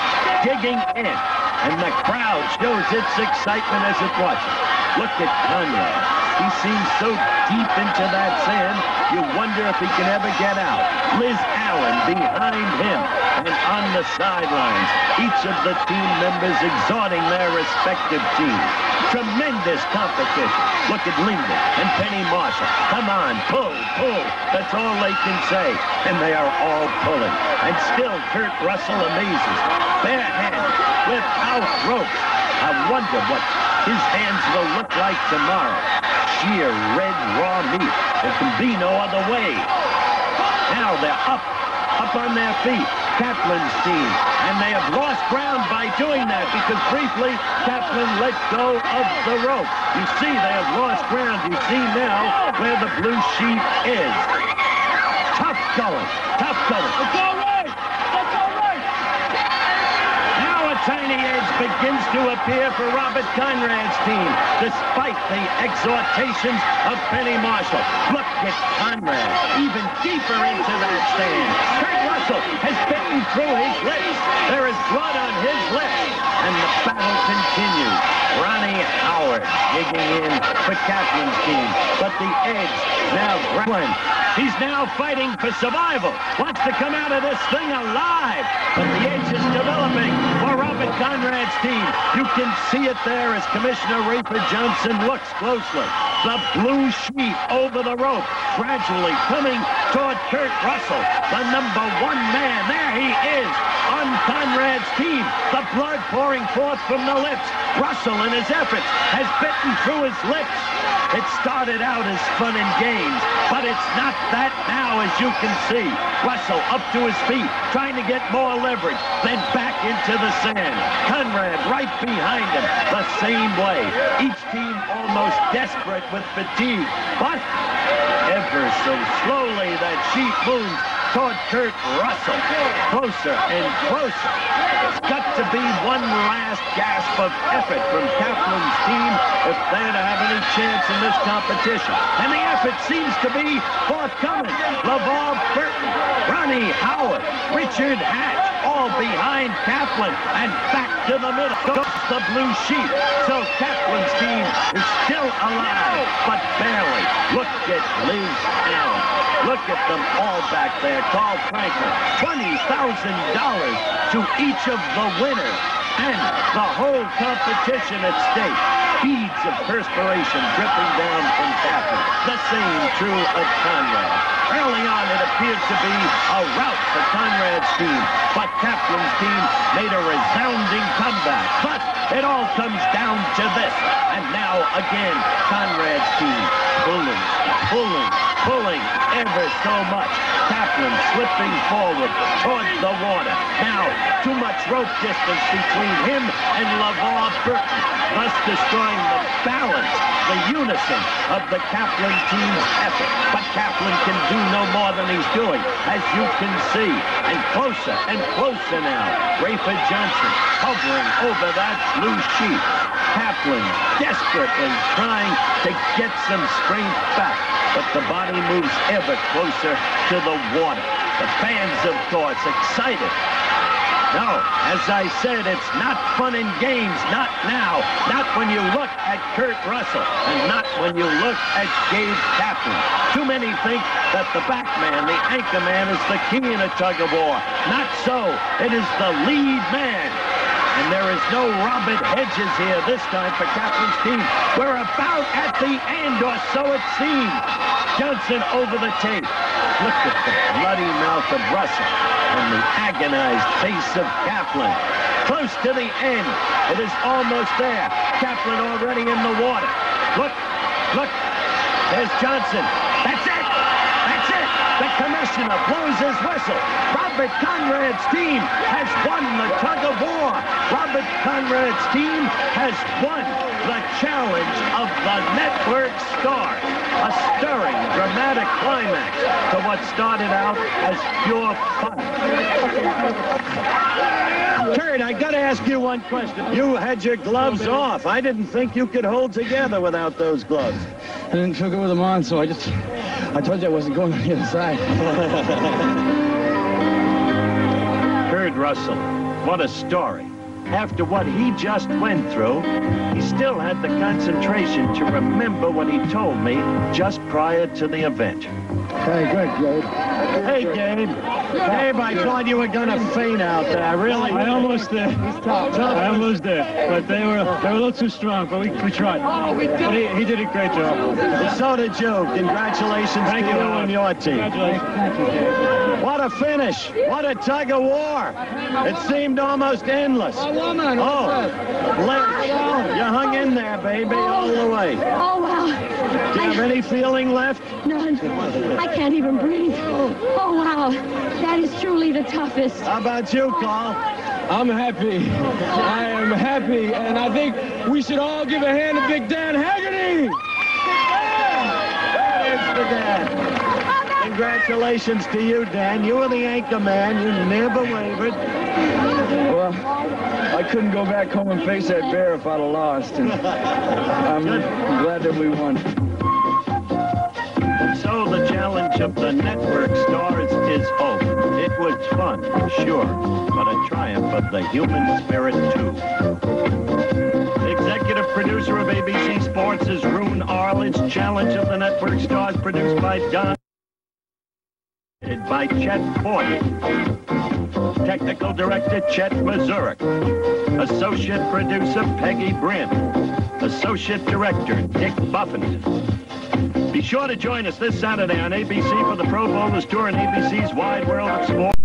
Digging in. And the crowd shows its excitement as it watches. Look at Conrad. He seems so deep into that sand, you wonder if he can ever get out. Liz Allen behind him. And on the sidelines, each of the team members exhorting their respective teams. Tremendous competition. Look at Linden and Penny Marshall. Come on, pull, pull. That's all they can say. And they are all pulling. And still Kurt Russell amazes. Barehanded, without ropes. I wonder what his hands will look like tomorrow. Sheer red raw meat. There can be no other way. Now they're up, up on their feet. Kaplan's team, and they have lost ground by doing that because briefly Kaplan let go of the rope. You see, they have lost ground. You see now where the blue sheet is. Tough going, tough going. It's all right, it's all right. Now a tiny edge begins to appear for Robert Conrad's team, despite the exhortations of Penny Marshall. Look at Conrad, even deeper into that stand. Has bitten through his lips. There is blood on his lips. And the battle continues. Ronnie Howard digging in for Kaplan's team. But the edge now grappling. He's now fighting for survival. Wants to come out of this thing alive. But the edge is developing for Robert Conrad's team. You can see it there as Commissioner Rafer Johnson looks closely. The blue sheet over the rope, gradually coming toward Kurt Russell, the number one man. There he is on Conrad's team. The blood pouring forth from the lips. Russell, in his efforts, has bitten through his lips. It started out as fun and games, but it's not that now, as you can see. Russell up to his feet, trying to get more leverage, then back into the sand. Conrad right behind him, the same way. Each team almost desperate with fatigue, but ever so slowly that sheet moves toward Kurt Russell, closer and closer. There's got to be one last gasp of effort from Kaplan's team if they're to have any chance in this competition. And the effort seems to be forthcoming. LeVar Burton, Ron Ronnie Howard, Richard Hatch, all behind Kaplan, and back to the middle goes the blue sheep. So Kaplan's team is still alive, but barely. Look at Liz Allen. Look at them all back there. Carl Franklin, twenty thousand dollars to each of the winners, and the whole competition at stake. Beads of perspiration dripping down from Kaplan. The same true of Conrad. Early on, it appeared to be a rout for Conrad's team, but Kaplan's team made a resounding comeback. But it all comes down to this. And now, again, Conrad's team pulling, pulling, pulling ever so much. Kaplan slipping forward towards the water. Now, too much rope distance between him and LeVar Burton, thus destroying the balance, the unison of the Kaplan team's effort. But Kaplan can do no more than he's doing, as you can see. And closer and closer now. Rafa Johnson hovering over that blue sheet. Kaplan desperately trying to get some strength back, but the body moves ever closer to the water. The fans, of course, excited. No, as I said, it's not fun and games, not now. Not when you look at Kurt Russell, and not when you look at Gabe Kaplan. Too many think that the backman, the anchor man, is the king in a tug-of-war. Not so. It is the lead man. And there is no Robert Hedges here this time for Kaplan's team. We're about at the end, or so it seems. Johnson over the tape. Look at the bloody mouth of Russell and the agonized face of Kaplan. Close to the end. It is almost there. Kaplan already in the water. Look, look. There's Johnson. That's it. That's it. The commissioner blows his whistle. Robert Conrad's team has won the tug of war. Robert Conrad's team has won the Challenge of the Network Star. A stirring, dramatic climax to what started out as pure fun. Kurt, I got to ask you one question. You had your gloves off. I didn't think you could hold together without those gloves. I didn't feel good with them on, so I just... I told you I wasn't going on the other side. Kurt Russell, what a story. After what he just went through, he still had the concentration to remember what he told me just prior to the event. Hey, good, Gabe. Hey, Gabe. Gabe, I thought you were gonna faint out there. Really? I almost did. I almost did, but they were they were a little too strong. But we, we tried. Oh, we did. But he, he did a great job. And so did you. Congratulations Thank to you and your team. Congratulations. Thank you, Gabe. What a finish! What a tug of war! It seemed almost endless. Oh, Liz, you hung in there, baby, all the way. Oh wow! Do you have any feeling left? None. I can't even breathe. Oh wow! That is truly the toughest. How about you, Carl? I'm happy. I am happy, and I think we should all give a hand to Big Dan Haggerty. That is for Dan. Congratulations to you, Dan. You were the anchor man. You never wavered. Well, I couldn't go back home and face that bear if I'd have lost. And I'm glad that we won. So the Challenge of the Network Star is, is over. It was fun, sure, but a triumph of the human spirit, too. The executive producer of A B C Sports is Rune Arledge. Challenge of the Network Star is produced by Don... by Chet Porter. Technical director, Chet Mazurek. Associate producer, Peggy Brin. Associate director, Dick Buffington. Be sure to join us this Saturday on A B C for the Pro Bowlers Tour and A B C's Wide World of Sport.